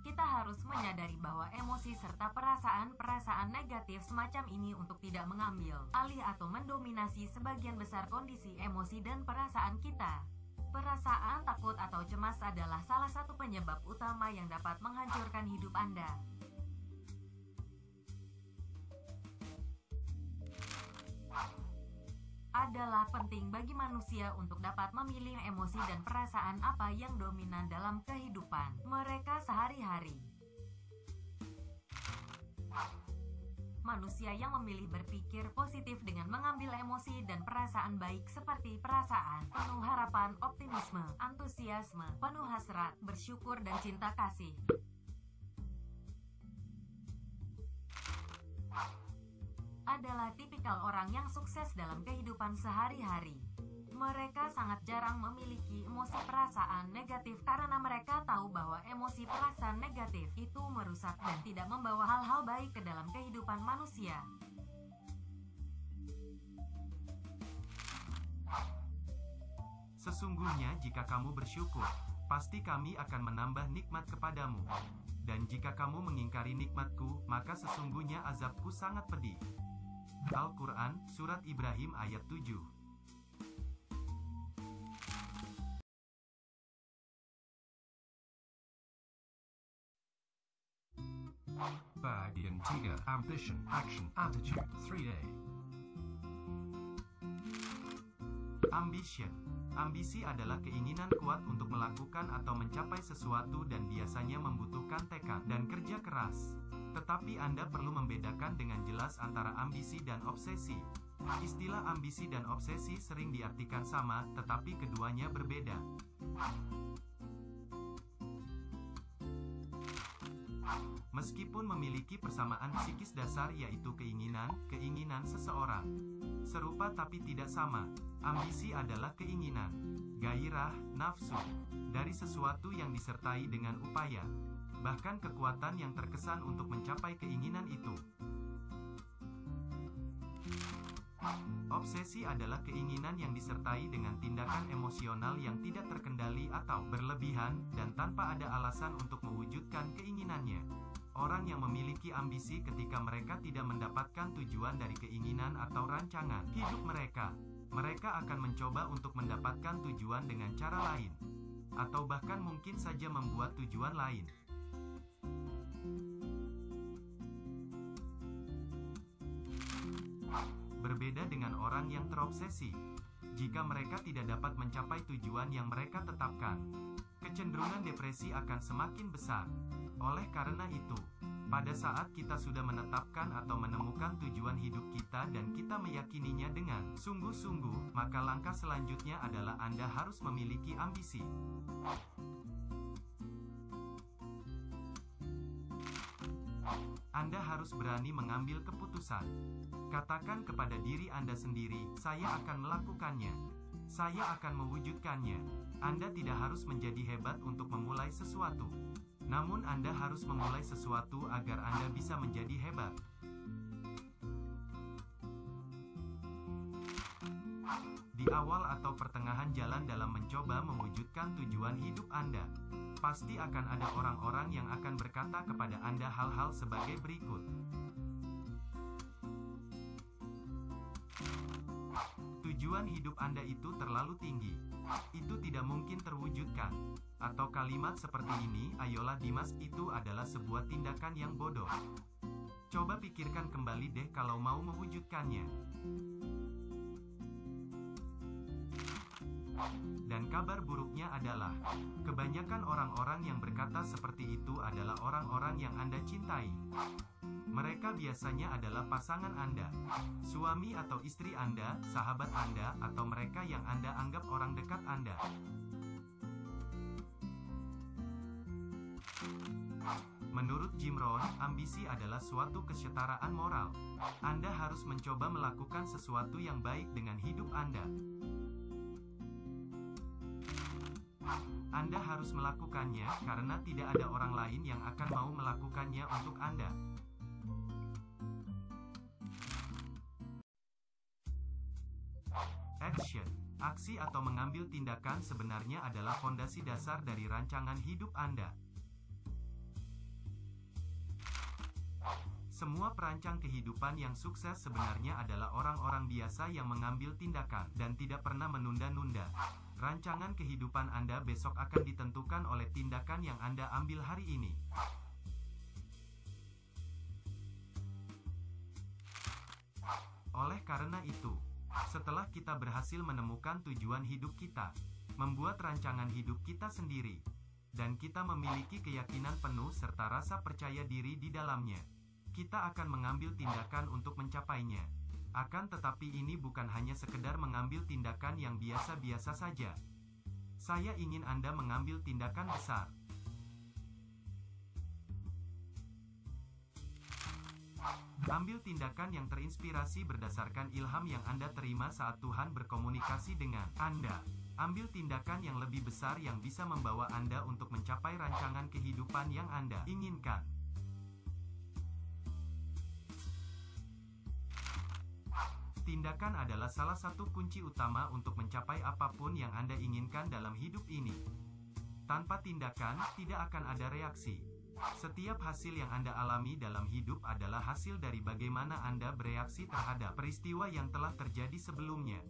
Kita harus menyadari bahwa emosi serta perasaan-perasaan negatif semacam ini untuk tidak mengambil alih atau mendominasi sebagian besar kondisi emosi dan perasaan kita. Perasaan takut atau cemas adalah salah satu penyebab utama yang dapat menghancurkan hidup Anda. Adalah penting bagi manusia untuk dapat memilih emosi dan perasaan apa yang dominan dalam kehidupan mereka sehari-hari. Manusia yang memilih berpikir positif dengan mengambil emosi dan perasaan baik seperti perasaan penuh harapan, optimisme, antusiasme, penuh hasrat, bersyukur, dan cinta kasih. Adalah tipikal orang yang sukses dalam kehidupan sehari-hari. Mereka sangat jarang memiliki emosi perasaan negatif karena mereka tahu bahwa emosi perasaan negatif itu merusak dan tidak membawa hal-hal baik ke dalam kehidupan manusia. Sesungguhnya jika kamu bersyukur, pasti kami akan menambah nikmat kepadamu. Dan jika kamu mengingkari nikmatku, maka sesungguhnya azabku sangat pedih. Al-Quran, Surat Ibrahim ayat tujuh. Bagian tiga, Ambition, Action, Attitude, tiga A. Ambition. Ambisi adalah keinginan kuat untuk melakukan atau mencapai sesuatu dan biasanya membutuhkan tekad dan kerja keras. Tetapi Anda perlu membedakan dengan jelas antara ambisi dan obsesi. Istilah ambisi dan obsesi sering diartikan sama, tetapi keduanya berbeda. Meskipun memiliki persamaan psikis dasar yaitu keinginan, keinginan seseorang. Serupa tapi tidak sama. Ambisi adalah keinginan, gairah, nafsu, dari sesuatu yang disertai dengan upaya, bahkan kekuatan yang terkesan untuk mencapai keinginan itu. Obsesi adalah keinginan yang disertai dengan tindakan emosional yang tidak terkendali atau berlebihan, dan tanpa ada alasan untuk mewujudkan keinginannya. Orang yang memiliki ambisi ketika mereka tidak mendapatkan tujuan dari keinginan atau rancangan hidup mereka, mereka akan mencoba untuk mendapatkan tujuan dengan cara lain, atau bahkan mungkin saja membuat tujuan lain. Berbeda dengan orang yang terobsesi, jika mereka tidak dapat mencapai tujuan yang mereka tetapkan, kecenderungan depresi akan semakin besar. Oleh karena itu, pada saat kita sudah menetapkan atau menemukan tujuan hidup kita dan kita meyakininya dengan sungguh-sungguh, maka langkah selanjutnya adalah Anda harus memiliki ambisi. Anda harus berani mengambil keputusan. Katakan kepada diri Anda sendiri, saya akan melakukannya. Saya akan mewujudkannya. Anda tidak harus menjadi hebat untuk memulai sesuatu. Namun Anda harus memulai sesuatu agar Anda bisa menjadi hebat. Di awal atau pertengahan jalan dalam mencoba mewujudkan tujuan hidup Anda, pasti akan ada orang-orang yang akan berkata kepada Anda hal-hal sebagai berikut. Tujuan hidup Anda itu terlalu tinggi. Itu tidak mungkin terwujudkan. Atau kalimat seperti ini, ayolah Dimas, itu adalah sebuah tindakan yang bodoh. Coba pikirkan kembali deh kalau mau mewujudkannya. Dan kabar buruknya adalah, kebanyakan orang-orang yang berkata seperti itu adalah orang-orang yang Anda cintai. Mereka biasanya adalah pasangan Anda, suami atau istri Anda, sahabat Anda, atau mereka yang Anda anggap orang dekat Anda. Menurut Jim Rohn, ambisi adalah suatu kesetaraan moral. Anda harus mencoba melakukan sesuatu yang baik dengan hidup Anda. Anda harus melakukannya karena tidak ada orang lain yang akan mau melakukannya untuk Anda. Action. Aksi atau mengambil tindakan sebenarnya adalah fondasi dasar dari rancangan hidup Anda. Semua perancang kehidupan yang sukses sebenarnya adalah orang-orang biasa yang mengambil tindakan dan tidak pernah menunda-nunda. Rancangan kehidupan Anda besok akan ditentukan oleh tindakan yang Anda ambil hari ini. Oleh karena itu, setelah kita berhasil menemukan tujuan hidup kita, membuat rancangan hidup kita sendiri, dan kita memiliki keyakinan penuh serta rasa percaya diri di dalamnya, kita akan mengambil tindakan untuk mencapainya. Akan tetapi ini bukan hanya sekedar mengambil tindakan yang biasa-biasa saja. Saya ingin Anda mengambil tindakan besar. Ambil tindakan yang terinspirasi berdasarkan ilham yang Anda terima saat Tuhan berkomunikasi dengan Anda. Ambil tindakan yang lebih besar yang bisa membawa Anda untuk mencapai rancangan kehidupan yang Anda inginkan. Tindakan adalah salah satu kunci utama untuk mencapai apapun yang Anda inginkan dalam hidup ini. Tanpa tindakan, tidak akan ada reaksi. Setiap hasil yang Anda alami dalam hidup adalah hasil dari bagaimana Anda bereaksi terhadap peristiwa yang telah terjadi sebelumnya.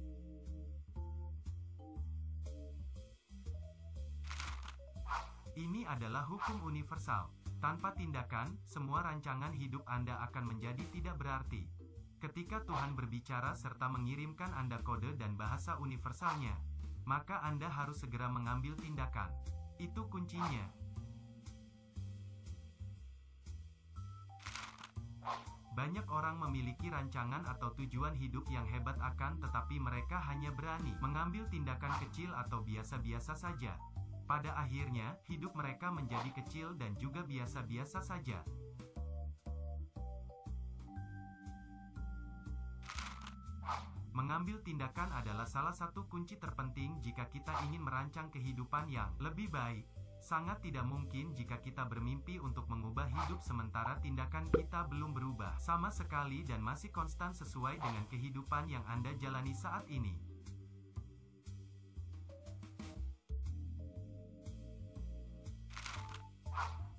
Ini adalah hukum universal. Tanpa tindakan, semua rancangan hidup Anda akan menjadi tidak berarti. Ketika Tuhan berbicara serta mengirimkan Anda kode dan bahasa universalnya, maka Anda harus segera mengambil tindakan. Itu kuncinya. Banyak orang memiliki rancangan atau tujuan hidup yang hebat akan tetapi mereka hanya berani mengambil tindakan kecil atau biasa-biasa saja. Pada akhirnya, hidup mereka menjadi kecil dan juga biasa-biasa saja. Mengambil tindakan adalah salah satu kunci terpenting jika kita ingin merancang kehidupan yang lebih baik. Sangat tidak mungkin jika kita bermimpi untuk mengubah hidup sementara tindakan kita belum berubah sama sekali dan masih konstan sesuai dengan kehidupan yang Anda jalani saat ini.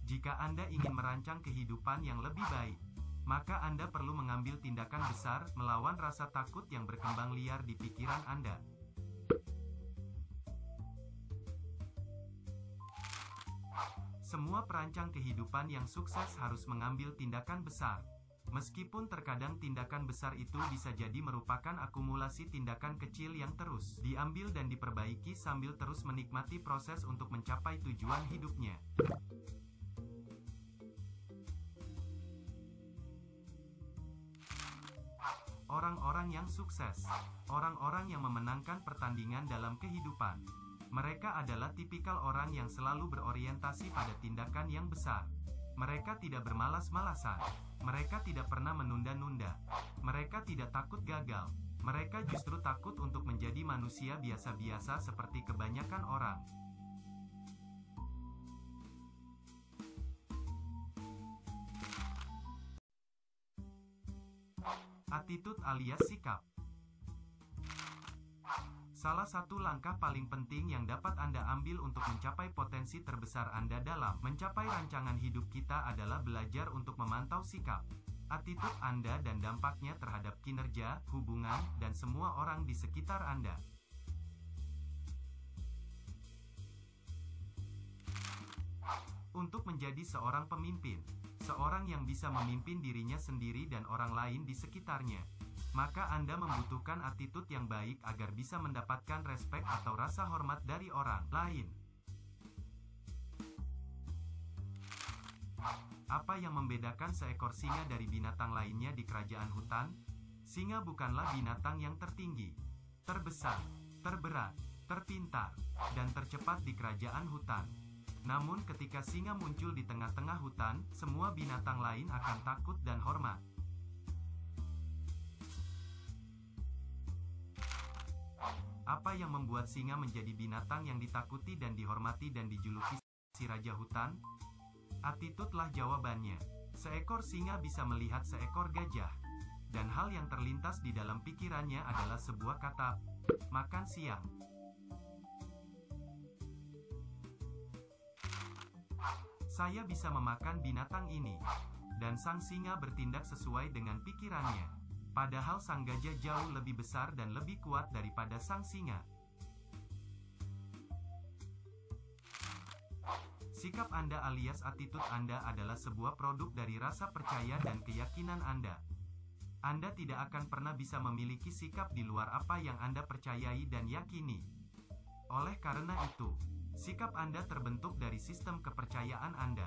Jika Anda ingin merancang kehidupan yang lebih baik, maka Anda perlu mengambil tindakan besar melawan rasa takut yang berkembang liar di pikiran Anda. Semua perancang kehidupan yang sukses harus mengambil tindakan besar. Meskipun terkadang tindakan besar itu bisa jadi merupakan akumulasi tindakan kecil yang terus diambil dan diperbaiki sambil terus menikmati proses untuk mencapai tujuan hidupnya. Orang-orang yang sukses, orang-orang yang memenangkan pertandingan dalam kehidupan. Mereka adalah tipikal orang yang selalu berorientasi pada tindakan yang besar. Mereka tidak bermalas-malasan. Mereka tidak pernah menunda-nunda. Mereka tidak takut gagal. Mereka justru takut untuk menjadi manusia biasa-biasa seperti kebanyakan orang. Attitude alias sikap. Salah satu langkah paling penting yang dapat Anda ambil untuk mencapai potensi terbesar Anda dalam mencapai rancangan hidup kita adalah belajar untuk memantau sikap, attitude Anda dan dampaknya terhadap kinerja, hubungan, dan semua orang di sekitar Anda. Untuk menjadi seorang pemimpin, seorang yang bisa memimpin dirinya sendiri dan orang lain di sekitarnya, maka Anda membutuhkan attitude yang baik agar bisa mendapatkan respek atau rasa hormat dari orang lain. Apa yang membedakan seekor singa dari binatang lainnya di kerajaan hutan? Singa bukanlah binatang yang tertinggi, terbesar, terberat, terpintar, dan tercepat di kerajaan hutan. Namun ketika singa muncul di tengah-tengah hutan, semua binatang lain akan takut dan hormat. Apa yang membuat singa menjadi binatang yang ditakuti dan dihormati dan dijuluki si raja hutan? Attitude lah jawabannya. Seekor singa bisa melihat seekor gajah. Dan hal yang terlintas di dalam pikirannya adalah sebuah kata, makan siang. Saya bisa memakan binatang ini. Dan sang singa bertindak sesuai dengan pikirannya. Padahal sang gajah jauh lebih besar dan lebih kuat daripada sang singa. Sikap Anda alias attitude Anda adalah sebuah produk dari rasa percaya dan keyakinan Anda. Anda tidak akan pernah bisa memiliki sikap di luar apa yang Anda percayai dan yakini. Oleh karena itu, sikap Anda terbentuk dari sistem kepercayaan Anda.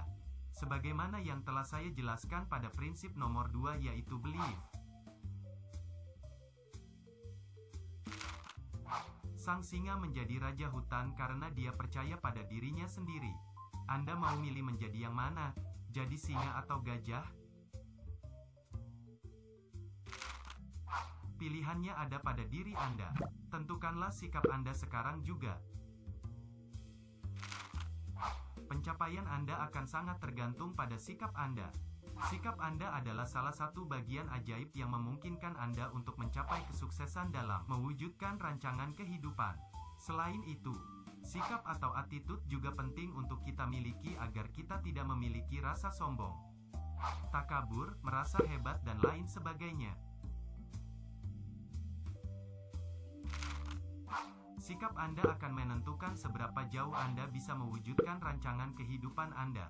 Sebagaimana yang telah saya jelaskan pada prinsip nomor dua yaitu belief. Sang singa menjadi raja hutan karena dia percaya pada dirinya sendiri. Anda mau milih menjadi yang mana? Jadi singa atau gajah? Pilihannya ada pada diri Anda. Tentukanlah sikap Anda sekarang juga. Pencapaian Anda akan sangat tergantung pada sikap Anda. Sikap Anda adalah salah satu bagian ajaib yang memungkinkan Anda untuk mencapai kesuksesan dalam mewujudkan rancangan kehidupan. Selain itu, Sikap atau attitude juga penting untuk kita miliki agar kita tidak memiliki rasa sombong, takabur, merasa hebat dan lain sebagainya. Sikap Anda akan menentukan seberapa jauh Anda bisa mewujudkan rancangan kehidupan Anda.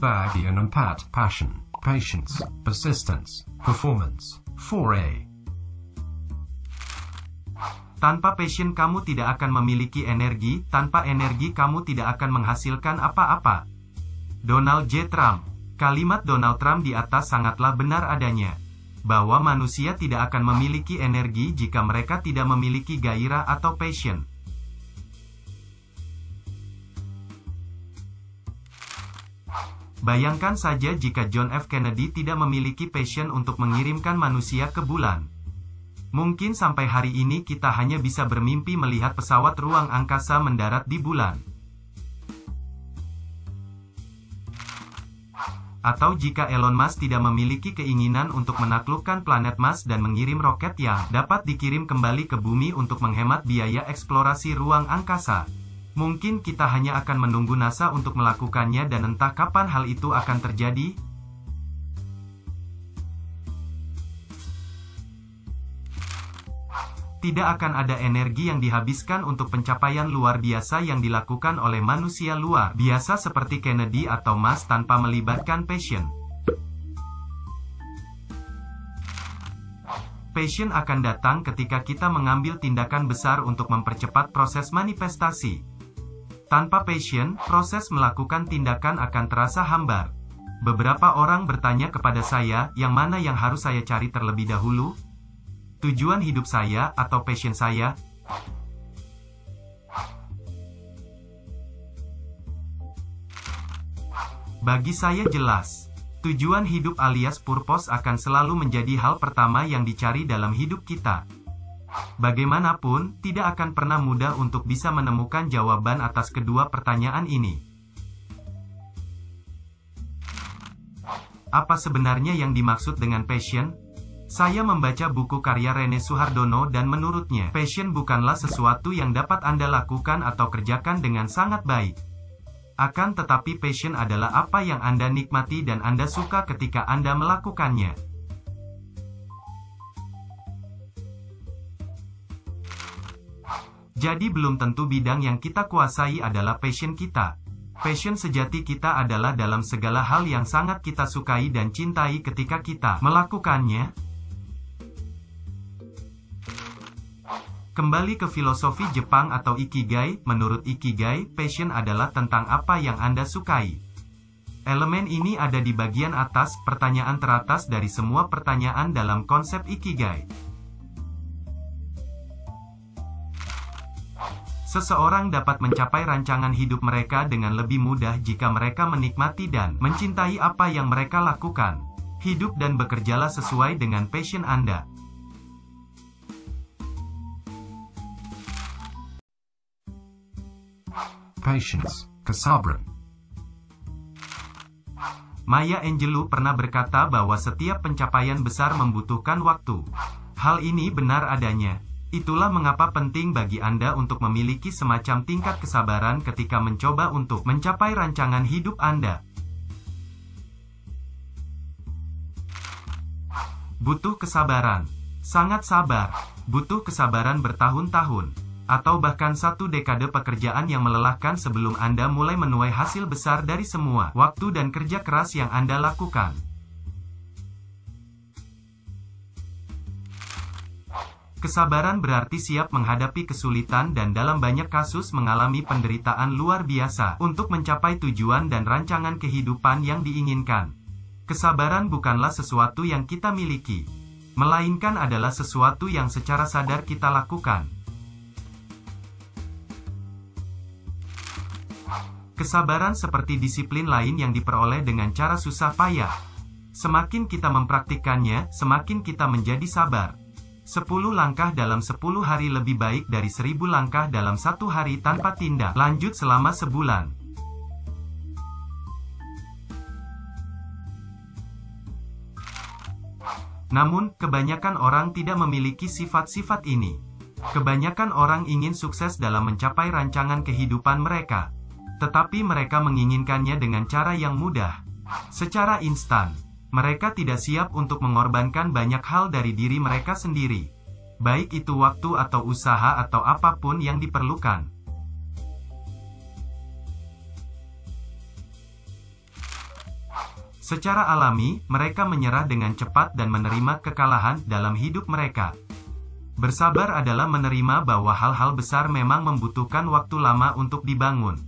Bagian empat, passion, patience, persistence, performance, foray. Tanpa passion kamu tidak akan memiliki energi, tanpa energi kamu tidak akan menghasilkan apa-apa. Donald J. Trump. Kalimat Donald Trump di atas sangatlah benar adanya. Bahwa manusia tidak akan memiliki energi jika mereka tidak memiliki gairah atau passion. Bayangkan saja jika John F. Kennedy tidak memiliki passion untuk mengirimkan manusia ke bulan. Mungkin sampai hari ini kita hanya bisa bermimpi melihat pesawat ruang angkasa mendarat di bulan. Atau jika Elon Musk tidak memiliki keinginan untuk menaklukkan planet Mars dan mengirim roket yang dapat dikirim kembali ke bumi untuk menghemat biaya eksplorasi ruang angkasa. Mungkin kita hanya akan menunggu NASA untuk melakukannya dan entah kapan hal itu akan terjadi. Tidak akan ada energi yang dihabiskan untuk pencapaian luar biasa yang dilakukan oleh manusia luar biasa seperti Kennedy atau Musk tanpa melibatkan passion. Passion akan datang ketika kita mengambil tindakan besar untuk mempercepat proses manifestasi. Tanpa passion, proses melakukan tindakan akan terasa hambar. Beberapa orang bertanya kepada saya, yang mana yang harus saya cari terlebih dahulu? Tujuan hidup saya atau passion saya? Bagi saya jelas, tujuan hidup alias purpose akan selalu menjadi hal pertama yang dicari dalam hidup kita. Bagaimanapun, tidak akan pernah mudah untuk bisa menemukan jawaban atas kedua pertanyaan ini. Apa sebenarnya yang dimaksud dengan passion? Saya membaca buku karya Rene Suhardono dan menurutnya, passion bukanlah sesuatu yang dapat Anda lakukan atau kerjakan dengan sangat baik. Akan tetapi passion adalah apa yang Anda nikmati dan Anda suka ketika Anda melakukannya. Jadi belum tentu bidang yang kita kuasai adalah passion kita. Passion sejati kita adalah dalam segala hal yang sangat kita sukai dan cintai ketika kita melakukannya. Kembali ke filosofi Jepang atau Ikigai, menurut Ikigai, passion adalah tentang apa yang Anda sukai. Elemen ini ada di bagian atas, pertanyaan teratas dari semua pertanyaan dalam konsep Ikigai. Seseorang dapat mencapai rancangan hidup mereka dengan lebih mudah jika mereka menikmati dan mencintai apa yang mereka lakukan. Hidup dan bekerjalah sesuai dengan passion Anda. Patience, kesabaran. Maya Angelou pernah berkata bahwa setiap pencapaian besar membutuhkan waktu. Hal ini benar adanya. Itulah mengapa penting bagi Anda untuk memiliki semacam tingkat kesabaran ketika mencoba untuk mencapai rancangan hidup Anda. Butuh kesabaran. Sangat sabar. Butuh kesabaran bertahun-tahun. Atau bahkan satu dekade pekerjaan yang melelahkan sebelum Anda mulai menuai hasil besar dari semua waktu dan kerja keras yang Anda lakukan. Kesabaran berarti siap menghadapi kesulitan dan dalam banyak kasus mengalami penderitaan luar biasa untuk mencapai tujuan dan rancangan kehidupan yang diinginkan. Kesabaran bukanlah sesuatu yang kita miliki, melainkan adalah sesuatu yang secara sadar kita lakukan. Kesabaran seperti disiplin lain yang diperoleh dengan cara susah payah. Semakin kita mempraktikkannya, semakin kita menjadi sabar. sepuluh langkah dalam sepuluh hari lebih baik dari seribu langkah dalam satu hari tanpa tindak lanjut selama sebulan. Namun, kebanyakan orang tidak memiliki sifat-sifat ini. Kebanyakan orang ingin sukses dalam mencapai rancangan kehidupan mereka, tetapi mereka menginginkannya dengan cara yang mudah, secara instan. Mereka tidak siap untuk mengorbankan banyak hal dari diri mereka sendiri, baik itu waktu atau usaha atau apapun yang diperlukan. Secara alami, mereka menyerah dengan cepat dan menerima kekalahan dalam hidup mereka. Bersabar adalah menerima bahwa hal-hal besar memang membutuhkan waktu lama untuk dibangun.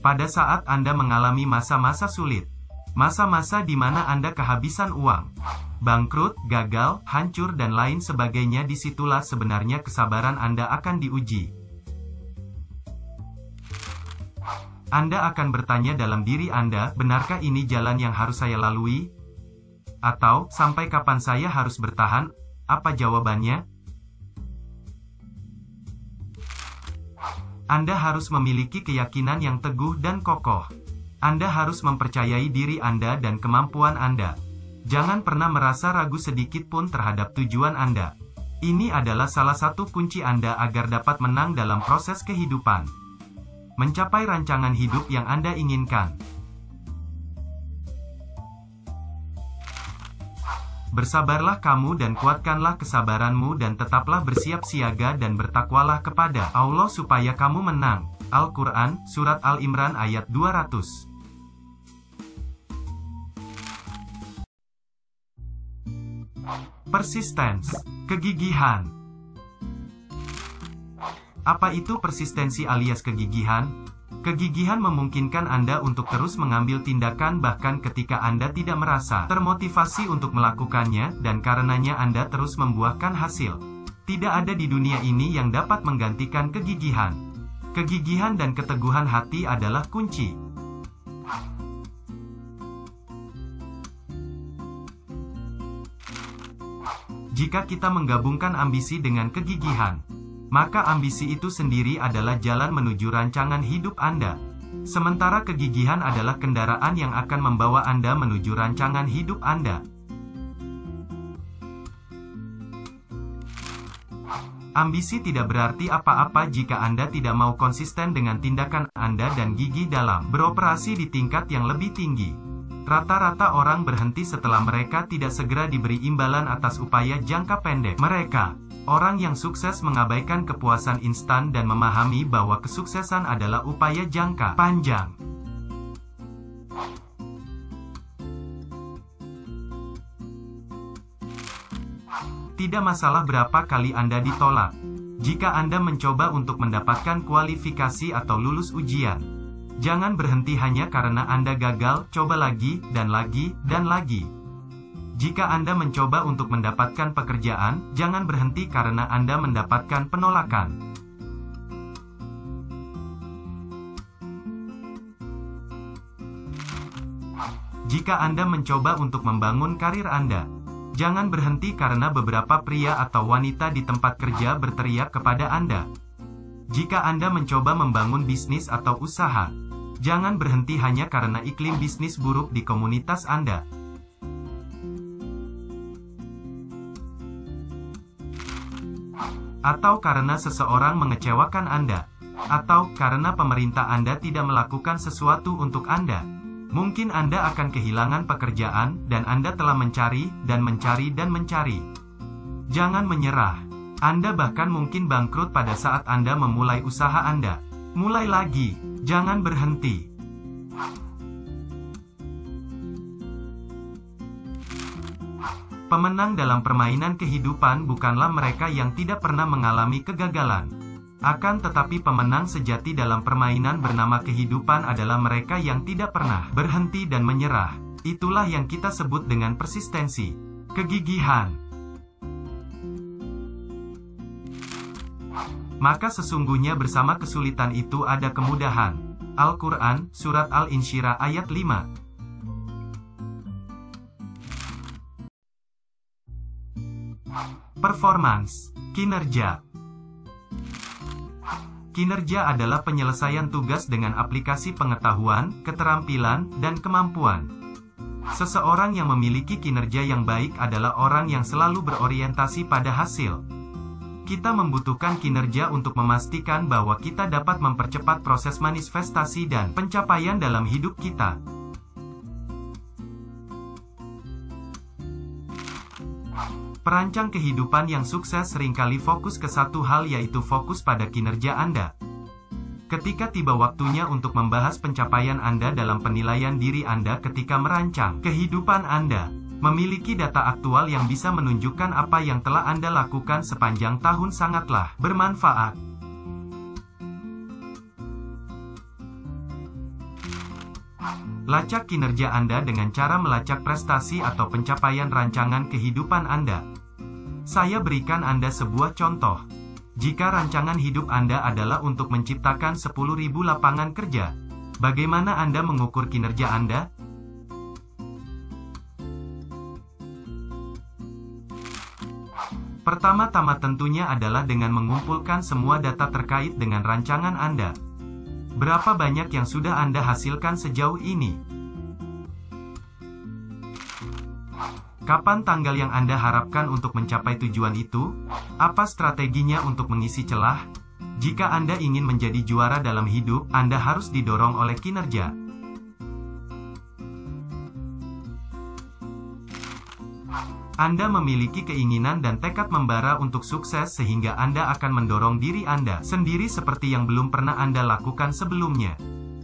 Pada saat Anda mengalami masa-masa sulit, masa-masa di mana Anda kehabisan uang, bangkrut, gagal, hancur, dan lain sebagainya, disitulah sebenarnya kesabaran Anda akan diuji. Anda akan bertanya dalam diri Anda, benarkah ini jalan yang harus saya lalui? Atau, sampai kapan saya harus bertahan? Apa jawabannya? Anda harus memiliki keyakinan yang teguh dan kokoh. Anda harus mempercayai diri Anda dan kemampuan Anda. Jangan pernah merasa ragu sedikit pun terhadap tujuan Anda. Ini adalah salah satu kunci Anda agar dapat menang dalam proses kehidupan. Mencapai rancangan hidup yang Anda inginkan. Bersabarlah kamu dan kuatkanlah kesabaranmu dan tetaplah bersiap siaga dan bertakwalah kepada Allah supaya kamu menang. Al-Quran, Surat Al-Imran ayat dua ratus. Persistence, kegigihan. Apa itu persistensi alias kegigihan? Kegigihan memungkinkan Anda untuk terus mengambil tindakan bahkan ketika Anda tidak merasa termotivasi untuk melakukannya, dan karenanya Anda terus membuahkan hasil. Tidak ada di dunia ini yang dapat menggantikan kegigihan. Kegigihan dan keteguhan hati adalah kunci. Jika kita menggabungkan ambisi dengan kegigihan, maka ambisi itu sendiri adalah jalan menuju rancangan hidup Anda. Sementara kegigihan adalah kendaraan yang akan membawa Anda menuju rancangan hidup Anda. Ambisi tidak berarti apa-apa jika Anda tidak mau konsisten dengan tindakan Anda dan gigih dalam beroperasi di tingkat yang lebih tinggi. Rata-rata orang berhenti setelah mereka tidak segera diberi imbalan atas upaya jangka pendek mereka. Orang yang sukses mengabaikan kepuasan instan dan memahami bahwa kesuksesan adalah upaya jangka panjang. Tidak masalah berapa kali Anda ditolak. Jika Anda mencoba untuk mendapatkan kualifikasi atau lulus ujian, jangan berhenti hanya karena Anda gagal, coba lagi, dan lagi, dan lagi. Jika Anda mencoba untuk mendapatkan pekerjaan, jangan berhenti karena Anda mendapatkan penolakan. Jika Anda mencoba untuk membangun karir Anda, jangan berhenti karena beberapa pria atau wanita di tempat kerja berteriak kepada Anda. Jika Anda mencoba membangun bisnis atau usaha, jangan berhenti hanya karena iklim bisnis buruk di komunitas Anda. Atau karena seseorang mengecewakan Anda, atau karena pemerintah Anda tidak melakukan sesuatu untuk Anda. Mungkin Anda akan kehilangan pekerjaan, dan Anda telah mencari, dan mencari, dan mencari. Jangan menyerah. Anda bahkan mungkin bangkrut pada saat Anda memulai usaha Anda. Mulai lagi, jangan berhenti. Pemenang dalam permainan kehidupan bukanlah mereka yang tidak pernah mengalami kegagalan. Akan tetapi pemenang sejati dalam permainan bernama kehidupan adalah mereka yang tidak pernah berhenti dan menyerah. Itulah yang kita sebut dengan persistensi, kegigihan. Maka sesungguhnya bersama kesulitan itu ada kemudahan. Al-Quran, Surat Al-Insyirah ayat lima. Performance, kinerja. Kinerja adalah penyelesaian tugas dengan aplikasi pengetahuan, keterampilan, dan kemampuan. Seseorang yang memiliki kinerja yang baik adalah orang yang selalu berorientasi pada hasil. Kita membutuhkan kinerja untuk memastikan bahwa kita dapat mempercepat proses manifestasi dan pencapaian dalam hidup kita. Perancang kehidupan yang sukses seringkali fokus ke satu hal, yaitu fokus pada kinerja Anda. Ketika tiba waktunya untuk membahas pencapaian Anda dalam penilaian diri Anda ketika merancang kehidupan Anda, memiliki data aktual yang bisa menunjukkan apa yang telah Anda lakukan sepanjang tahun sangatlah bermanfaat. Lacak kinerja Anda dengan cara melacak prestasi atau pencapaian rancangan kehidupan Anda. Saya berikan Anda sebuah contoh. Jika rancangan hidup Anda adalah untuk menciptakan sepuluh ribu lapangan kerja, bagaimana Anda mengukur kinerja Anda? Pertama-tama tentunya adalah dengan mengumpulkan semua data terkait dengan rancangan Anda. Berapa banyak yang sudah Anda hasilkan sejauh ini? Kapan tanggal yang Anda harapkan untuk mencapai tujuan itu? Apa strateginya untuk mengisi celah? Jika Anda ingin menjadi juara dalam hidup, Anda harus didorong oleh kinerja. Anda memiliki keinginan dan tekad membara untuk sukses sehingga Anda akan mendorong diri Anda sendiri seperti yang belum pernah Anda lakukan sebelumnya.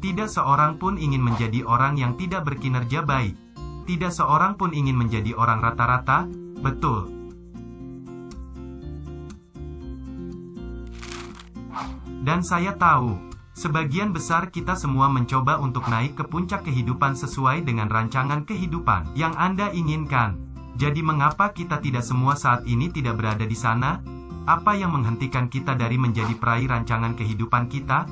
Tidak seorang pun ingin menjadi orang yang tidak berkinerja baik. Tidak seorang pun ingin menjadi orang rata-rata, betul. Dan saya tahu, sebagian besar kita semua mencoba untuk naik ke puncak kehidupan sesuai dengan rancangan kehidupan yang Anda inginkan. Jadi mengapa kita tidak semua saat ini tidak berada di sana? Apa yang menghentikan kita dari menjadi peraih rancangan kehidupan kita?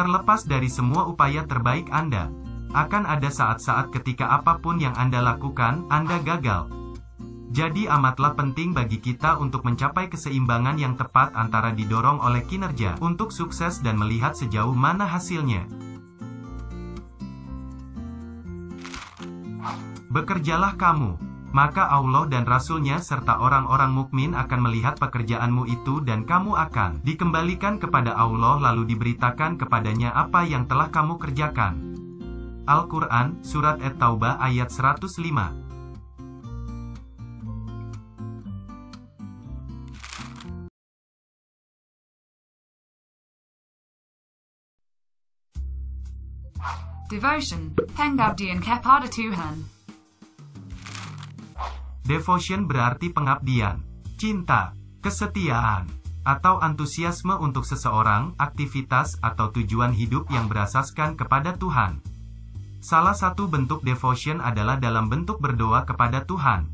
Terlepas dari semua upaya terbaik Anda, akan ada saat-saat ketika apapun yang Anda lakukan, Anda gagal. Jadi amatlah penting bagi kita untuk mencapai keseimbangan yang tepat antara didorong oleh kinerja untuk sukses dan melihat sejauh mana hasilnya. Bekerjalah kamu, maka Allah dan Rasul-Nya serta orang-orang mukmin akan melihat pekerjaanmu itu dan kamu akan dikembalikan kepada Allah lalu diberitakan kepadanya apa yang telah kamu kerjakan. Al-Quran, Surat At-Taubah ayat seratus lima. Devotion, pengabdian kepada Tuhan. Devotion berarti pengabdian, cinta, kesetiaan, atau antusiasme untuk seseorang, aktivitas, atau tujuan hidup yang berasaskan kepada Tuhan. Salah satu bentuk devotion adalah dalam bentuk berdoa kepada Tuhan.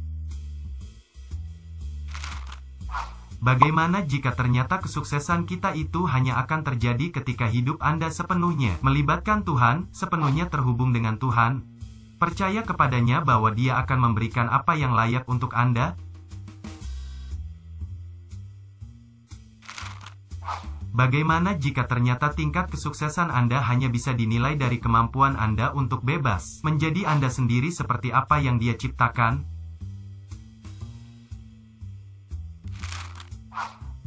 Bagaimana jika ternyata kesuksesan kita itu hanya akan terjadi ketika hidup Anda sepenuhnya melibatkan Tuhan, sepenuhnya terhubung dengan Tuhan? Percaya kepadanya bahwa dia akan memberikan apa yang layak untuk Anda? Bagaimana jika ternyata tingkat kesuksesan Anda hanya bisa dinilai dari kemampuan Anda untuk bebas menjadi Anda sendiri seperti apa yang dia ciptakan?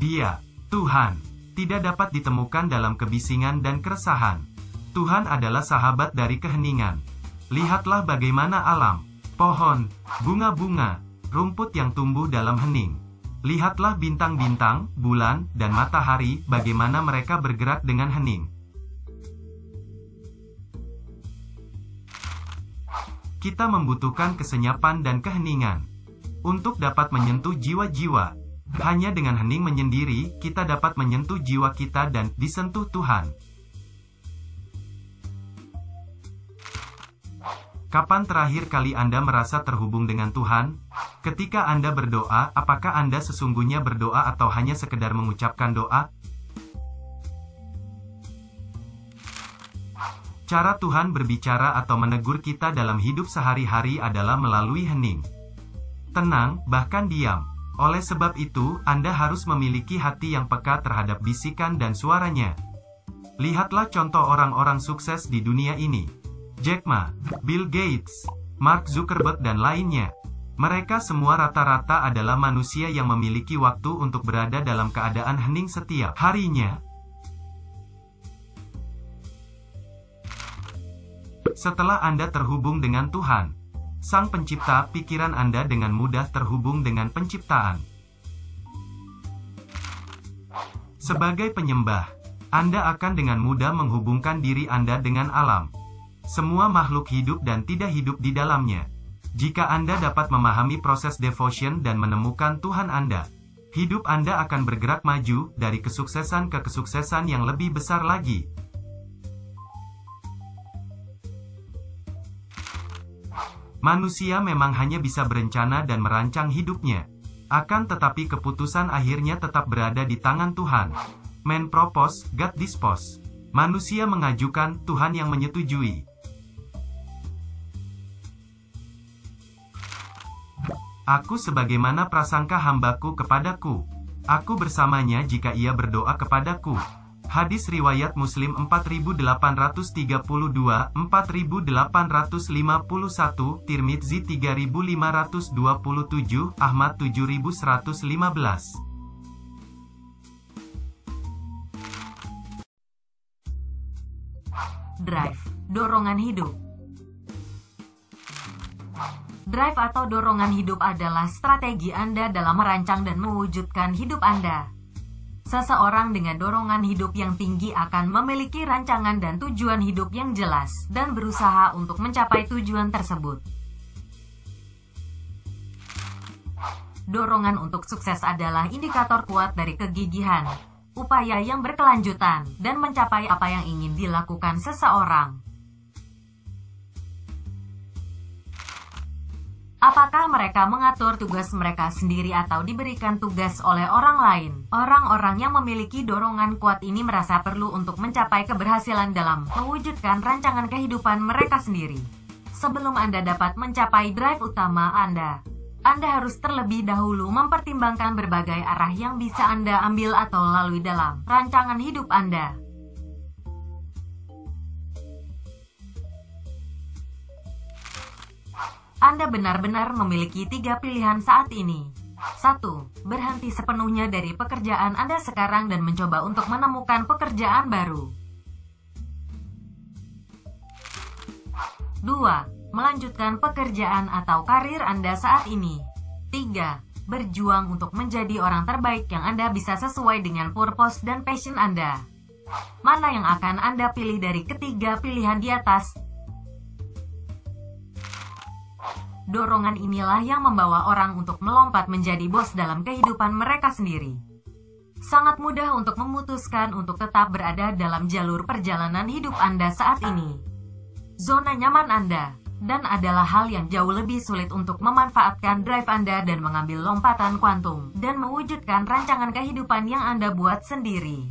Dia, Tuhan, tidak dapat ditemukan dalam kebisingan dan keresahan. Tuhan adalah sahabat dari keheningan. Lihatlah bagaimana alam, pohon, bunga-bunga, rumput yang tumbuh dalam hening. Lihatlah bintang-bintang, bulan, dan matahari, bagaimana mereka bergerak dengan hening. Kita membutuhkan kesenyapan dan keheningan. Untuk dapat menyentuh jiwa-jiwa, hanya dengan hening menyendiri, kita dapat menyentuh jiwa kita dan disentuh Tuhan. Kapan terakhir kali Anda merasa terhubung dengan Tuhan? Ketika Anda berdoa, apakah Anda sesungguhnya berdoa atau hanya sekedar mengucapkan doa? Cara Tuhan berbicara atau menegur kita dalam hidup sehari-hari adalah melalui hening. tenang, bahkan diam. Oleh sebab itu, Anda harus memiliki hati yang peka terhadap bisikan dan suaranya. Lihatlah contoh orang-orang sukses di dunia ini. Jack Ma, Bill Gates, Mark Zuckerberg dan lainnya. Mereka semua rata-rata adalah manusia yang memiliki waktu untuk berada dalam keadaan hening setiap harinya. Setelah Anda terhubung dengan Tuhan, Sang Pencipta, pikiran Anda dengan mudah terhubung dengan penciptaan. Sebagai penyembah, Anda akan dengan mudah menghubungkan diri Anda dengan alam. Semua makhluk hidup dan tidak hidup di dalamnya. Jika Anda dapat memahami proses devotion dan menemukan Tuhan Anda, hidup Anda akan bergerak maju dari kesuksesan ke kesuksesan yang lebih besar lagi. Manusia memang hanya bisa berencana dan merancang hidupnya. Akan tetapi keputusan akhirnya tetap berada di tangan Tuhan. Man propose, God dispose. Manusia mengajukan, Tuhan yang menyetujui. Aku sebagaimana prasangka hambaku kepadaku. Aku bersamanya jika ia berdoa kepadaku. Hadis riwayat Muslim empat ribu delapan ratus tiga puluh dua, empat ribu delapan ratus lima puluh satu, Tirmidzi tiga ribu lima ratus dua puluh tujuh, Ahmad tujuh ribu seratus lima belas. Drive, dorongan hidup. Drive atau dorongan hidup adalah strategi Anda dalam merancang dan mewujudkan hidup Anda. Seseorang dengan dorongan hidup yang tinggi akan memiliki rancangan dan tujuan hidup yang jelas, dan berusaha untuk mencapai tujuan tersebut. Dorongan untuk sukses adalah indikator kuat dari kegigihan, upaya yang berkelanjutan, dan mencapai apa yang ingin dilakukan seseorang. Apakah mereka mengatur tugas mereka sendiri atau diberikan tugas oleh orang lain? Orang-orang yang memiliki dorongan kuat ini merasa perlu untuk mencapai keberhasilan dalam mewujudkan rancangan kehidupan mereka sendiri. Sebelum Anda dapat mencapai drive utama Anda, Anda harus terlebih dahulu mempertimbangkan berbagai arah yang bisa Anda ambil atau lalui dalam rancangan hidup Anda. Anda benar-benar memiliki tiga pilihan saat ini. satu. Berhenti sepenuhnya dari pekerjaan Anda sekarang dan mencoba untuk menemukan pekerjaan baru. dua. Melanjutkan pekerjaan atau karir Anda saat ini. tiga. Berjuang untuk menjadi orang terbaik yang Anda bisa sesuai dengan purpose dan passion Anda. Mana yang akan Anda pilih dari ketiga pilihan di atas? Dorongan inilah yang membawa orang untuk melompat menjadi bos dalam kehidupan mereka sendiri. Sangat mudah untuk memutuskan untuk tetap berada dalam jalur perjalanan hidup Anda saat ini. Zona nyaman Anda, dan adalah hal yang jauh lebih sulit untuk memanfaatkan drive Anda dan mengambil lompatan kuantum, dan mewujudkan rancangan kehidupan yang Anda buat sendiri.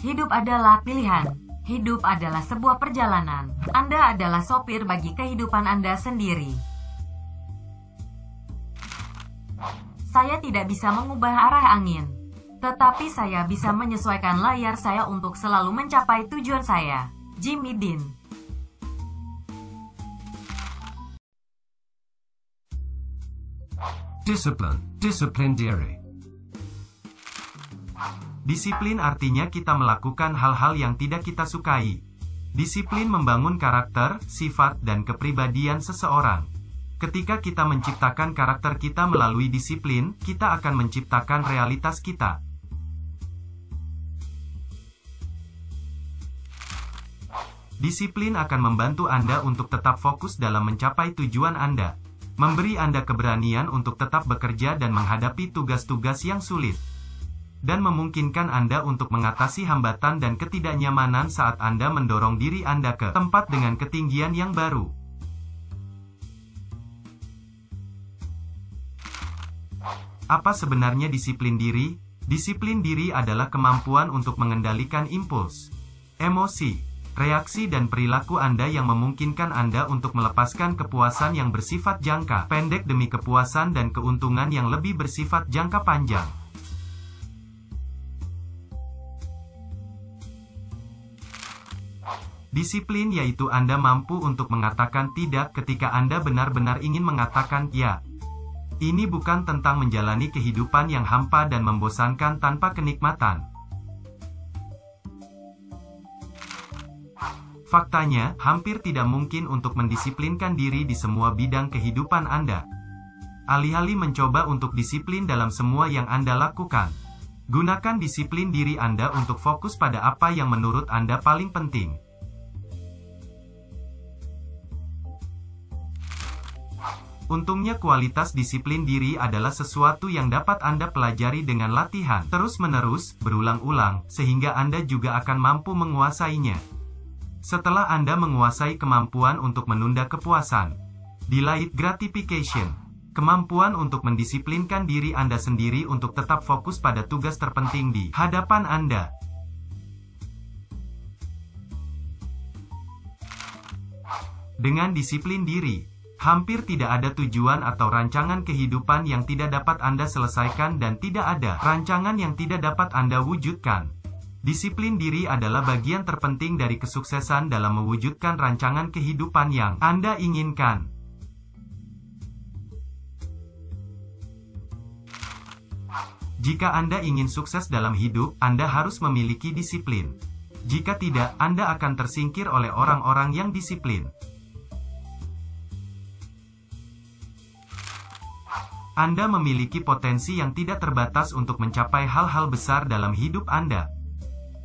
Hidup adalah pilihan. Hidup adalah sebuah perjalanan. Anda adalah sopir bagi kehidupan Anda sendiri. Saya tidak bisa mengubah arah angin, tetapi saya bisa menyesuaikan layar saya untuk selalu mencapai tujuan saya. Jimmy Dean. Discipline, disiplin diri. Disiplin artinya kita melakukan hal-hal yang tidak kita sukai. Disiplin membangun karakter, sifat, dan kepribadian seseorang. Ketika kita menciptakan karakter kita melalui disiplin, kita akan menciptakan realitas kita. Disiplin akan membantu Anda untuk tetap fokus dalam mencapai tujuan Anda. Memberi Anda keberanian untuk tetap bekerja dan menghadapi tugas-tugas yang sulit, dan memungkinkan Anda untuk mengatasi hambatan dan ketidaknyamanan saat Anda mendorong diri Anda ke tempat dengan ketinggian yang baru. Apa sebenarnya disiplin diri? Disiplin diri adalah kemampuan untuk mengendalikan impuls, emosi, reaksi dan perilaku Anda yang memungkinkan Anda untuk melepaskan kepuasan yang bersifat jangka pendek demi kepuasan dan keuntungan yang lebih bersifat jangka panjang. Disiplin yaitu Anda mampu untuk mengatakan tidak ketika Anda benar-benar ingin mengatakan ya. Ini bukan tentang menjalani kehidupan yang hampa dan membosankan tanpa kenikmatan. Faktanya, hampir tidak mungkin untuk mendisiplinkan diri di semua bidang kehidupan Anda. Alih-alih mencoba untuk disiplin dalam semua yang Anda lakukan, gunakan disiplin diri Anda untuk fokus pada apa yang menurut Anda paling penting. Untungnya kualitas disiplin diri adalah sesuatu yang dapat Anda pelajari dengan latihan, terus-menerus, berulang-ulang, sehingga Anda juga akan mampu menguasainya. Setelah Anda menguasai kemampuan untuk menunda kepuasan, delayed gratification, kemampuan untuk mendisiplinkan diri Anda sendiri untuk tetap fokus pada tugas terpenting di hadapan Anda. Dengan disiplin diri, hampir tidak ada tujuan atau rancangan kehidupan yang tidak dapat Anda selesaikan dan tidak ada rancangan yang tidak dapat Anda wujudkan. Disiplin diri adalah bagian terpenting dari kesuksesan dalam mewujudkan rancangan kehidupan yang Anda inginkan. Jika Anda ingin sukses dalam hidup, Anda harus memiliki disiplin. Jika tidak, Anda akan tersingkir oleh orang-orang yang disiplin. Anda memiliki potensi yang tidak terbatas untuk mencapai hal-hal besar dalam hidup Anda.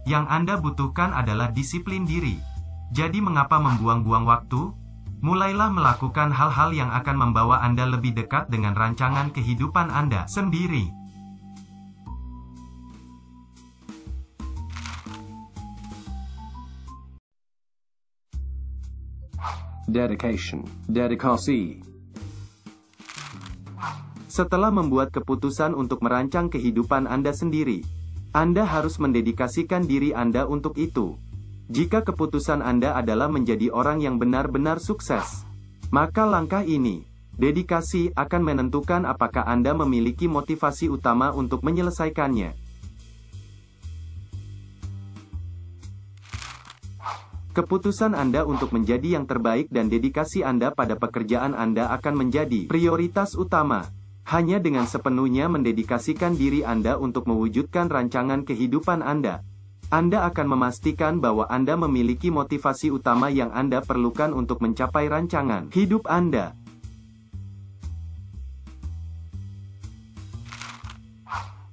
Yang Anda butuhkan adalah disiplin diri. Jadi mengapa membuang-buang waktu? Mulailah melakukan hal-hal yang akan membawa Anda lebih dekat dengan rancangan kehidupan Anda sendiri. Dedication, dedikasi. Setelah membuat keputusan untuk merancang kehidupan Anda sendiri, Anda harus mendedikasikan diri Anda untuk itu. Jika keputusan Anda adalah menjadi orang yang benar-benar sukses, maka langkah ini, dedikasi, akan menentukan apakah Anda memiliki motivasi utama untuk menyelesaikannya. Keputusan Anda untuk menjadi yang terbaik dan dedikasi Anda pada pekerjaan Anda akan menjadi prioritas utama. Hanya dengan sepenuhnya mendedikasikan diri Anda untuk mewujudkan rancangan kehidupan Anda, Anda akan memastikan bahwa Anda memiliki motivasi utama yang Anda perlukan untuk mencapai rancangan hidup Anda.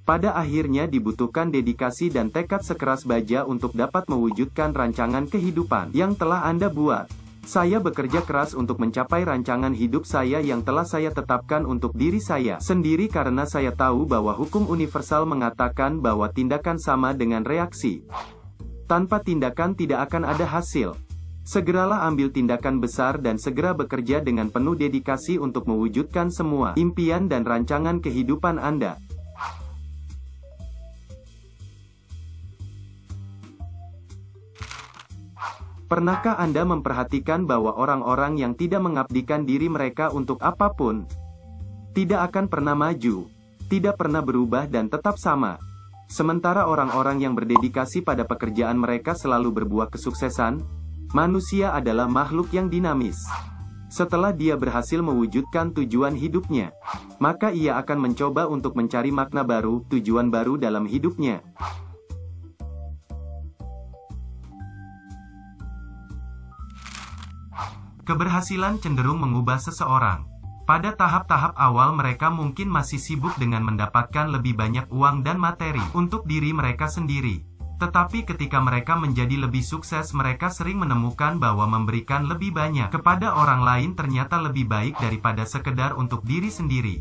Pada akhirnya dibutuhkan dedikasi dan tekad sekeras baja untuk dapat mewujudkan rancangan kehidupan yang telah Anda buat. Saya bekerja keras untuk mencapai rancangan hidup saya yang telah saya tetapkan untuk diri saya sendiri karena saya tahu bahwa hukum universal mengatakan bahwa tindakan sama dengan reaksi. Tanpa tindakan tidak akan ada hasil. Segeralah ambil tindakan besar dan segera bekerja dengan penuh dedikasi untuk mewujudkan semua impian dan rancangan kehidupan Anda. Pernahkah Anda memperhatikan bahwa orang-orang yang tidak mengabdikan diri mereka untuk apapun, tidak akan pernah maju, tidak pernah berubah dan tetap sama? Sementara orang-orang yang berdedikasi pada pekerjaan mereka selalu berbuah kesuksesan, manusia adalah makhluk yang dinamis. Setelah dia berhasil mewujudkan tujuan hidupnya, maka ia akan mencoba untuk mencari makna baru, tujuan baru dalam hidupnya. Keberhasilan cenderung mengubah seseorang. Pada tahap-tahap awal mereka mungkin masih sibuk dengan mendapatkan lebih banyak uang dan materi untuk diri mereka sendiri. Tetapi ketika mereka menjadi lebih sukses, mereka sering menemukan bahwa memberikan lebih banyak kepada orang lain ternyata lebih baik daripada sekedar untuk diri sendiri.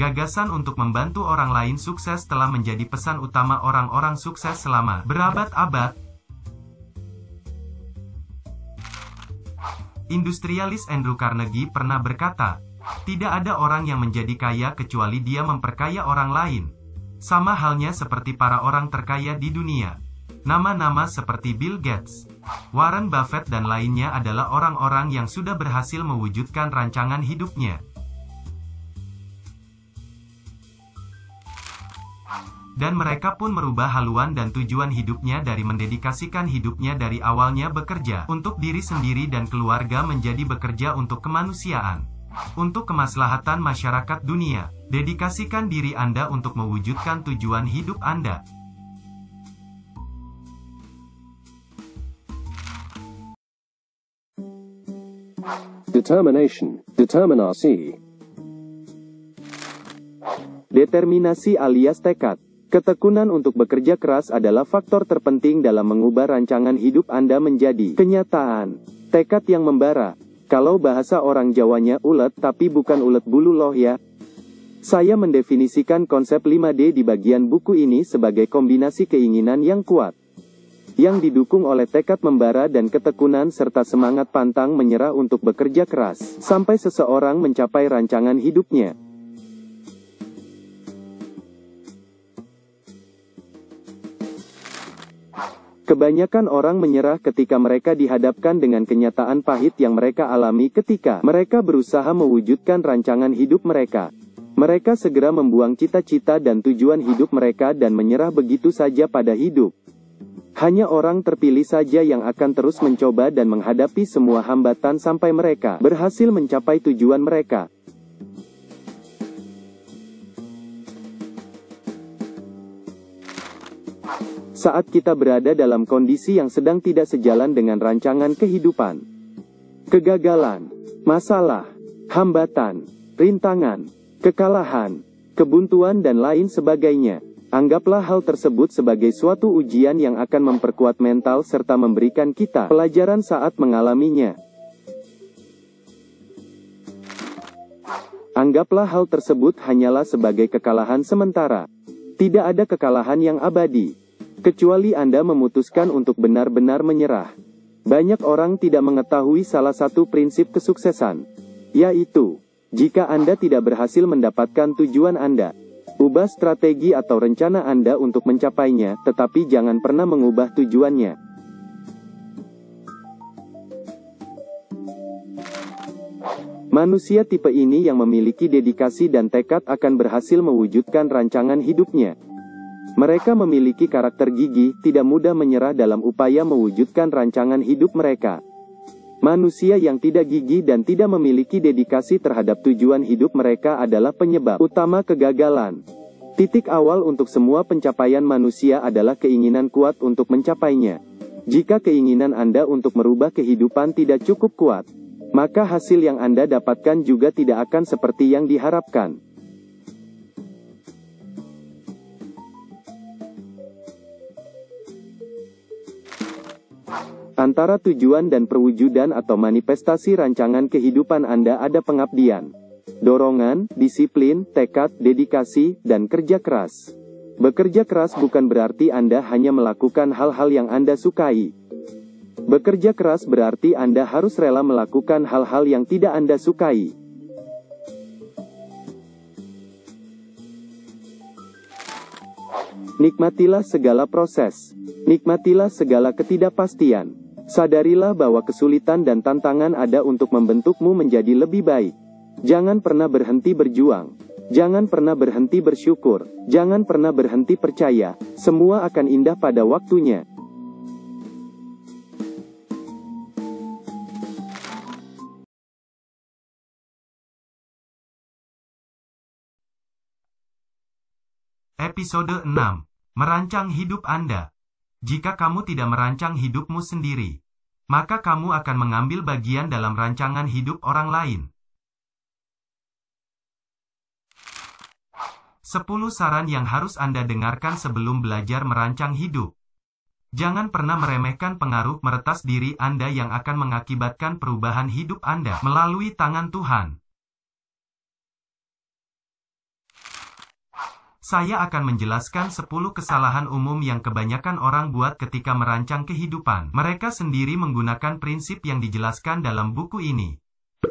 Gagasan untuk membantu orang lain sukses telah menjadi pesan utama orang-orang sukses selama berabad-abad. Industrialis Andrew Carnegie pernah berkata, "Tidak ada orang yang menjadi kaya kecuali dia memperkaya orang lain." Sama halnya seperti para orang terkaya di dunia. Nama-nama seperti Bill Gates, Warren Buffett dan lainnya adalah orang-orang yang sudah berhasil mewujudkan rancangan hidupnya. Dan mereka pun merubah haluan dan tujuan hidupnya dari mendedikasikan hidupnya dari awalnya bekerja untuk diri sendiri dan keluarga menjadi bekerja untuk kemanusiaan, untuk kemaslahatan masyarakat dunia. Dedikasikan diri Anda untuk mewujudkan tujuan hidup Anda. Determination, determinasi. Determinasi alias tekad. Ketekunan untuk bekerja keras adalah faktor terpenting dalam mengubah rancangan hidup Anda menjadi kenyataan. Tekad yang membara. Kalau bahasa orang Jawanya ulet tapi bukan ulet bulu loh ya. Saya mendefinisikan konsep lima D di bagian buku ini sebagai kombinasi keinginan yang kuat, yang didukung oleh tekad membara dan ketekunan serta semangat pantang menyerah untuk bekerja keras, sampai seseorang mencapai rancangan hidupnya. Kebanyakan orang menyerah ketika mereka dihadapkan dengan kenyataan pahit yang mereka alami ketika mereka berusaha mewujudkan rancangan hidup mereka. Mereka segera membuang cita-cita dan tujuan hidup mereka dan menyerah begitu saja pada hidup. Hanya orang terpilih saja yang akan terus mencoba dan menghadapi semua hambatan sampai mereka berhasil mencapai tujuan mereka. Saat kita berada dalam kondisi yang sedang tidak sejalan dengan rancangan kehidupan, kegagalan, masalah, hambatan, rintangan, kekalahan, kebuntuan dan lain sebagainya, anggaplah hal tersebut sebagai suatu ujian yang akan memperkuat mental serta memberikan kita pelajaran saat mengalaminya. Anggaplah hal tersebut hanyalah sebagai kekalahan sementara. Tidak ada kekalahan yang abadi. Kecuali Anda memutuskan untuk benar-benar menyerah. Banyak orang tidak mengetahui salah satu prinsip kesuksesan, yaitu, jika Anda tidak berhasil mendapatkan tujuan Anda, ubah strategi atau rencana Anda untuk mencapainya, tetapi jangan pernah mengubah tujuannya. Manusia tipe ini yang memiliki dedikasi dan tekad akan berhasil mewujudkan rancangan hidupnya. Mereka memiliki karakter gigih, tidak mudah menyerah dalam upaya mewujudkan rancangan hidup mereka. Manusia yang tidak gigih dan tidak memiliki dedikasi terhadap tujuan hidup mereka adalah penyebab utama kegagalan. Titik awal untuk semua pencapaian manusia adalah keinginan kuat untuk mencapainya. Jika keinginan Anda untuk merubah kehidupan tidak cukup kuat, maka hasil yang Anda dapatkan juga tidak akan seperti yang diharapkan. Antara tujuan dan perwujudan atau manifestasi rancangan kehidupan Anda ada pengabdian, dorongan, disiplin, tekad, dedikasi, dan kerja keras. Bekerja keras bukan berarti Anda hanya melakukan hal-hal yang Anda sukai. Bekerja keras berarti Anda harus rela melakukan hal-hal yang tidak Anda sukai. Nikmatilah segala proses. Nikmatilah segala ketidakpastian. Sadarilah bahwa kesulitan dan tantangan ada untuk membentukmu menjadi lebih baik. Jangan pernah berhenti berjuang. Jangan pernah berhenti bersyukur. Jangan pernah berhenti percaya. Semua akan indah pada waktunya. Episode enam. Merancang hidup Anda. Jika kamu tidak merancang hidupmu sendiri, maka kamu akan mengambil bagian dalam rancangan hidup orang lain. sepuluh saran yang harus Anda dengarkan sebelum belajar merancang hidup. Jangan pernah meremehkan pengaruh meretas diri Anda yang akan mengakibatkan perubahan hidup Anda melalui tangan Tuhan. Saya akan menjelaskan sepuluh kesalahan umum yang kebanyakan orang buat ketika merancang kehidupan mereka sendiri menggunakan prinsip yang dijelaskan dalam buku ini.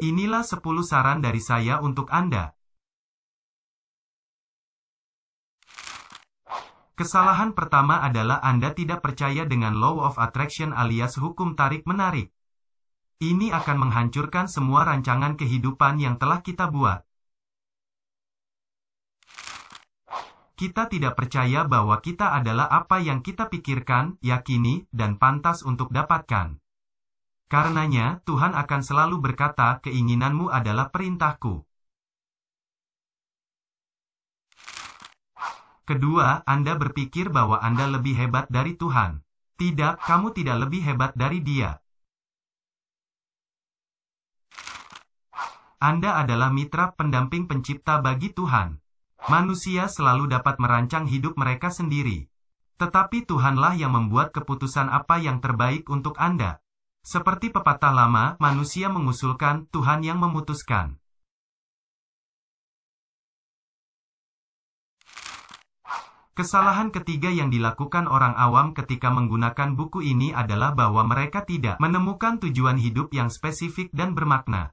Inilah sepuluh saran dari saya untuk Anda. Kesalahan pertama adalah Anda tidak percaya dengan Law of Attraction alias hukum tarik-menarik. Ini akan menghancurkan semua rancangan kehidupan yang telah kita buat. Kita tidak percaya bahwa kita adalah apa yang kita pikirkan, yakini, dan pantas untuk dapatkan. Karenanya, Tuhan akan selalu berkata, "Keinginanmu adalah perintahku." Kedua, Anda berpikir bahwa Anda lebih hebat dari Tuhan. Tidak, kamu tidak lebih hebat dari Dia. Anda adalah mitra pendamping pencipta bagi Tuhan. Manusia selalu dapat merancang hidup mereka sendiri. Tetapi Tuhanlah yang membuat keputusan apa yang terbaik untuk Anda. Seperti pepatah lama, manusia mengusulkan, Tuhan yang memutuskan. Kesalahan ketiga yang dilakukan orang awam ketika menggunakan buku ini adalah bahwa mereka tidak menemukan tujuan hidup yang spesifik dan bermakna.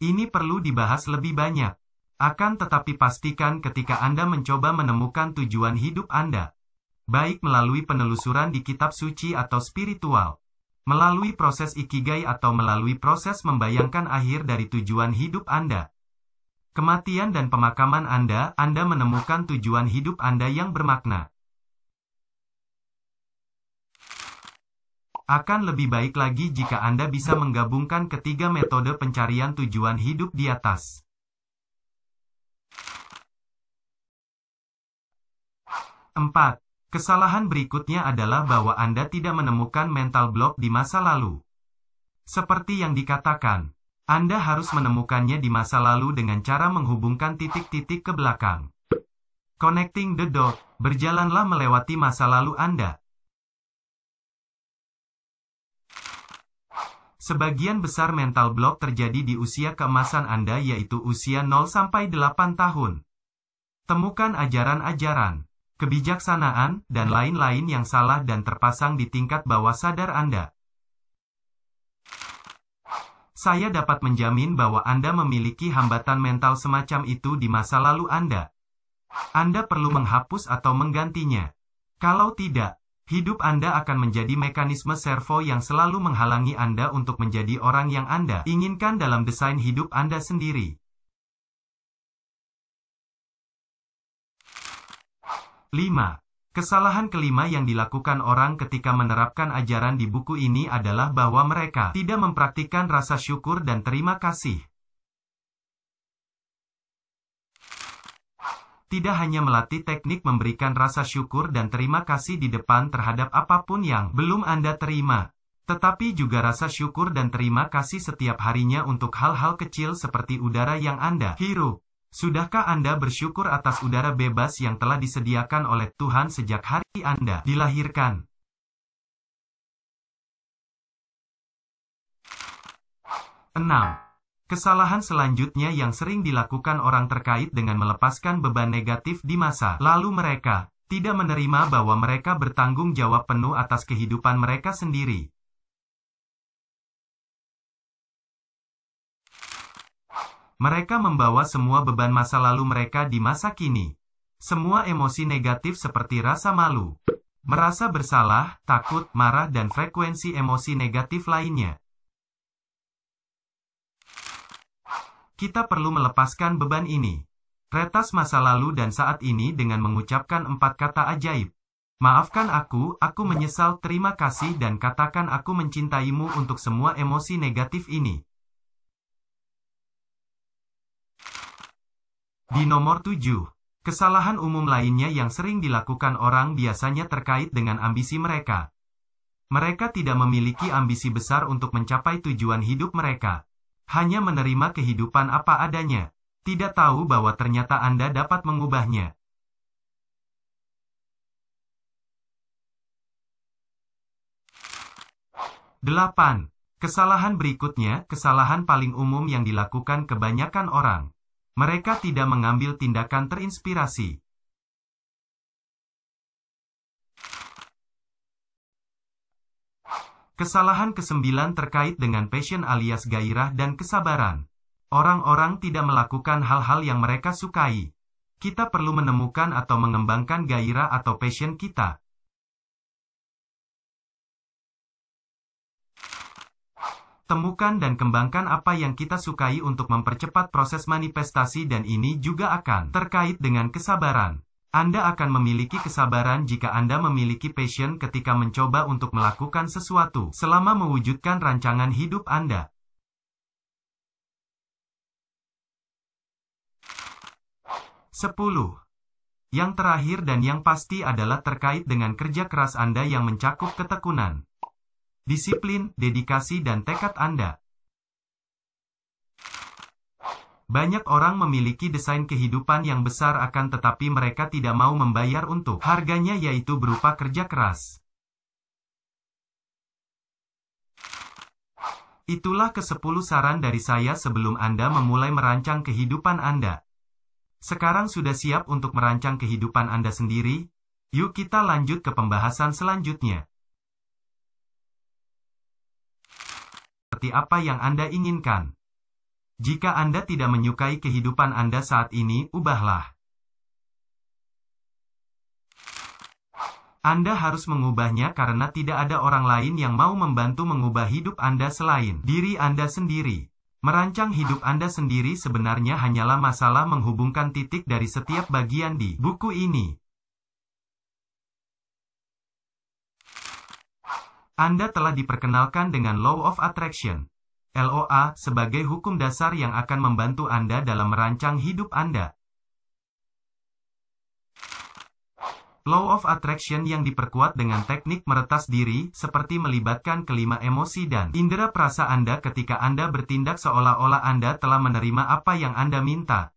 Ini perlu dibahas lebih banyak. Akan tetapi pastikan ketika Anda mencoba menemukan tujuan hidup Anda, baik melalui penelusuran di kitab suci atau spiritual, melalui proses ikigai atau melalui proses membayangkan akhir dari tujuan hidup Anda, kematian dan pemakaman Anda, Anda menemukan tujuan hidup Anda yang bermakna. Akan lebih baik lagi jika Anda bisa menggabungkan ketiga metode pencarian tujuan hidup di atas. Empat. Kesalahan berikutnya adalah bahwa Anda tidak menemukan mental block di masa lalu. Seperti yang dikatakan, Anda harus menemukannya di masa lalu dengan cara menghubungkan titik-titik ke belakang. Connecting the dot, berjalanlah melewati masa lalu Anda. Sebagian besar mental block terjadi di usia keemasan Anda yaitu usia nol sampai delapan tahun. Temukan ajaran-ajaran, kebijaksanaan, dan lain-lain yang salah dan terpasang di tingkat bawah sadar Anda. Saya dapat menjamin bahwa Anda memiliki hambatan mental semacam itu di masa lalu Anda. Anda perlu menghapus atau menggantinya. Kalau tidak, hidup Anda akan menjadi mekanisme servo yang selalu menghalangi Anda untuk menjadi orang yang Anda inginkan dalam desain hidup Anda sendiri. lima. Kesalahan kelima yang dilakukan orang ketika menerapkan ajaran di buku ini adalah bahwa mereka tidak mempraktikkan rasa syukur dan terima kasih. Tidak hanya melatih teknik memberikan rasa syukur dan terima kasih di depan terhadap apapun yang belum Anda terima, tetapi juga rasa syukur dan terima kasih setiap harinya untuk hal-hal kecil seperti udara yang Anda hirup. Sudahkah Anda bersyukur atas udara bebas yang telah disediakan oleh Tuhan sejak hari Anda dilahirkan? enam. Kesalahan selanjutnya yang sering dilakukan orang terkait dengan melepaskan beban negatif di masa lalu mereka, tidak menerima bahwa mereka bertanggung jawab penuh atas kehidupan mereka sendiri. Mereka membawa semua beban masa lalu mereka di masa kini. Semua emosi negatif seperti rasa malu, merasa bersalah, takut, marah, dan frekuensi emosi negatif lainnya. Kita perlu melepaskan beban ini. Retas masa lalu dan saat ini dengan mengucapkan empat kata ajaib. Maafkan aku, aku menyesal, terima kasih, dan katakan aku mencintaimu untuk semua emosi negatif ini. Di nomor tujuh, kesalahan umum lainnya yang sering dilakukan orang biasanya terkait dengan ambisi mereka. Mereka tidak memiliki ambisi besar untuk mencapai tujuan hidup mereka. Hanya menerima kehidupan apa adanya. Tidak tahu bahwa ternyata Anda dapat mengubahnya. delapan. Kesalahan berikutnya, kesalahan paling umum yang dilakukan kebanyakan orang. Mereka tidak mengambil tindakan terinspirasi. Kesalahan kesembilan terkait dengan passion alias gairah dan kesabaran. Orang-orang tidak melakukan hal-hal yang mereka sukai. Kita perlu menemukan atau mengembangkan gairah atau passion kita. Temukan dan kembangkan apa yang kita sukai untuk mempercepat proses manifestasi, dan ini juga akan terkait dengan kesabaran. Anda akan memiliki kesabaran jika Anda memiliki passion ketika mencoba untuk melakukan sesuatu selama mewujudkan rancangan hidup Anda. sepuluh. Yang terakhir dan yang pasti adalah terkait dengan kerja keras Anda yang mencakup ketekunan, disiplin, dedikasi, dan tekad Anda. Banyak orang memiliki desain kehidupan yang besar akan tetapi mereka tidak mau membayar untuk harganya, yaitu berupa kerja keras. Itulah kesepuluh saran dari saya sebelum Anda memulai merancang kehidupan Anda. Sekarang sudah siap untuk merancang kehidupan Anda sendiri? Yuk kita lanjut ke pembahasan selanjutnya. Seperti apa yang Anda inginkan? Jika Anda tidak menyukai kehidupan Anda saat ini, ubahlah. Anda harus mengubahnya karena tidak ada orang lain yang mau membantu mengubah hidup Anda selain diri Anda sendiri. Merancang hidup Anda sendiri sebenarnya hanyalah masalah menghubungkan titik dari setiap bagian di buku ini. Anda telah diperkenalkan dengan Law of Attraction, L O A, sebagai hukum dasar yang akan membantu Anda dalam merancang hidup Anda. Law of Attraction yang diperkuat dengan teknik meretas diri, seperti melibatkan kelima emosi dan indera perasa Anda ketika Anda bertindak seolah-olah Anda telah menerima apa yang Anda minta.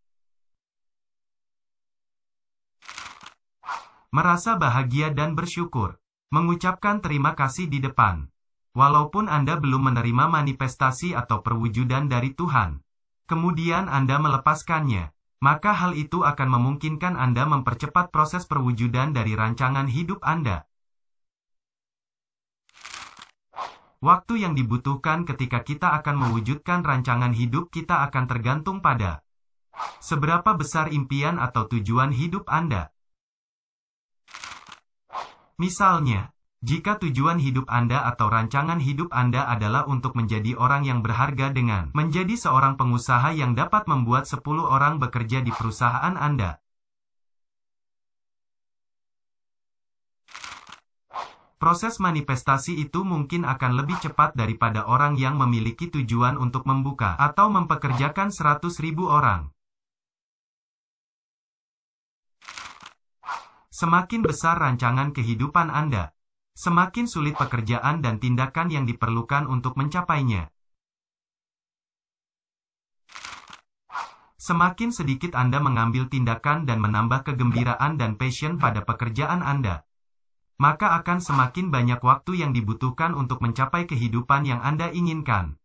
Merasa bahagia dan bersyukur. Mengucapkan terima kasih di depan. Walaupun Anda belum menerima manifestasi atau perwujudan dari Tuhan, kemudian Anda melepaskannya, maka hal itu akan memungkinkan Anda mempercepat proses perwujudan dari rancangan hidup Anda. Waktu yang dibutuhkan ketika kita akan mewujudkan rancangan hidup kita akan tergantung pada seberapa besar impian atau tujuan hidup Anda. Misalnya, jika tujuan hidup Anda atau rancangan hidup Anda adalah untuk menjadi orang yang berharga dengan menjadi seorang pengusaha yang dapat membuat sepuluh orang bekerja di perusahaan Anda. Proses manifestasi itu mungkin akan lebih cepat daripada orang yang memiliki tujuan untuk membuka atau mempekerjakan seratus ribu orang. Semakin besar rancangan kehidupan Anda, semakin sulit pekerjaan dan tindakan yang diperlukan untuk mencapainya. Semakin sedikit Anda mengambil tindakan dan menambah kegembiraan dan passion pada pekerjaan Anda, maka akan semakin banyak waktu yang dibutuhkan untuk mencapai kehidupan yang Anda inginkan.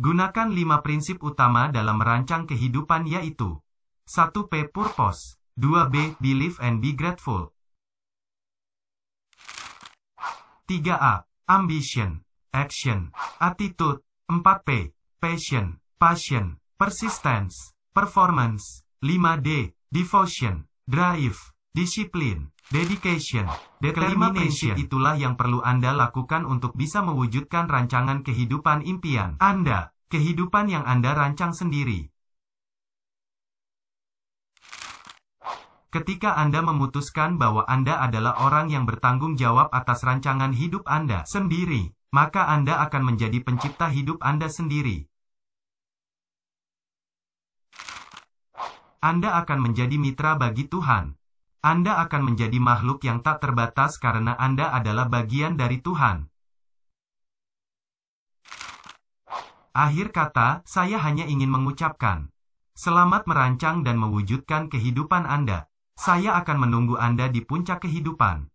Gunakan lima prinsip utama dalam merancang kehidupan, yaitu satu P Purpose, dua B Believe and be grateful, tiga A Ambition, Action, Attitude, empat P Passion, Passion, Persistence, Performance, lima D Devotion, Drive, Discipline, Dedication, Determination. Itulah yang perlu Anda lakukan untuk bisa mewujudkan rancangan kehidupan impian Anda, kehidupan yang Anda rancang sendiri. Ketika Anda memutuskan bahwa Anda adalah orang yang bertanggung jawab atas rancangan hidup Anda sendiri, maka Anda akan menjadi pencipta hidup Anda sendiri. Anda akan menjadi mitra bagi Tuhan. Anda akan menjadi makhluk yang tak terbatas karena Anda adalah bagian dari Tuhan. Akhir kata, saya hanya ingin mengucapkan selamat merancang dan mewujudkan kehidupan Anda. Saya akan menunggu Anda di puncak kehidupan.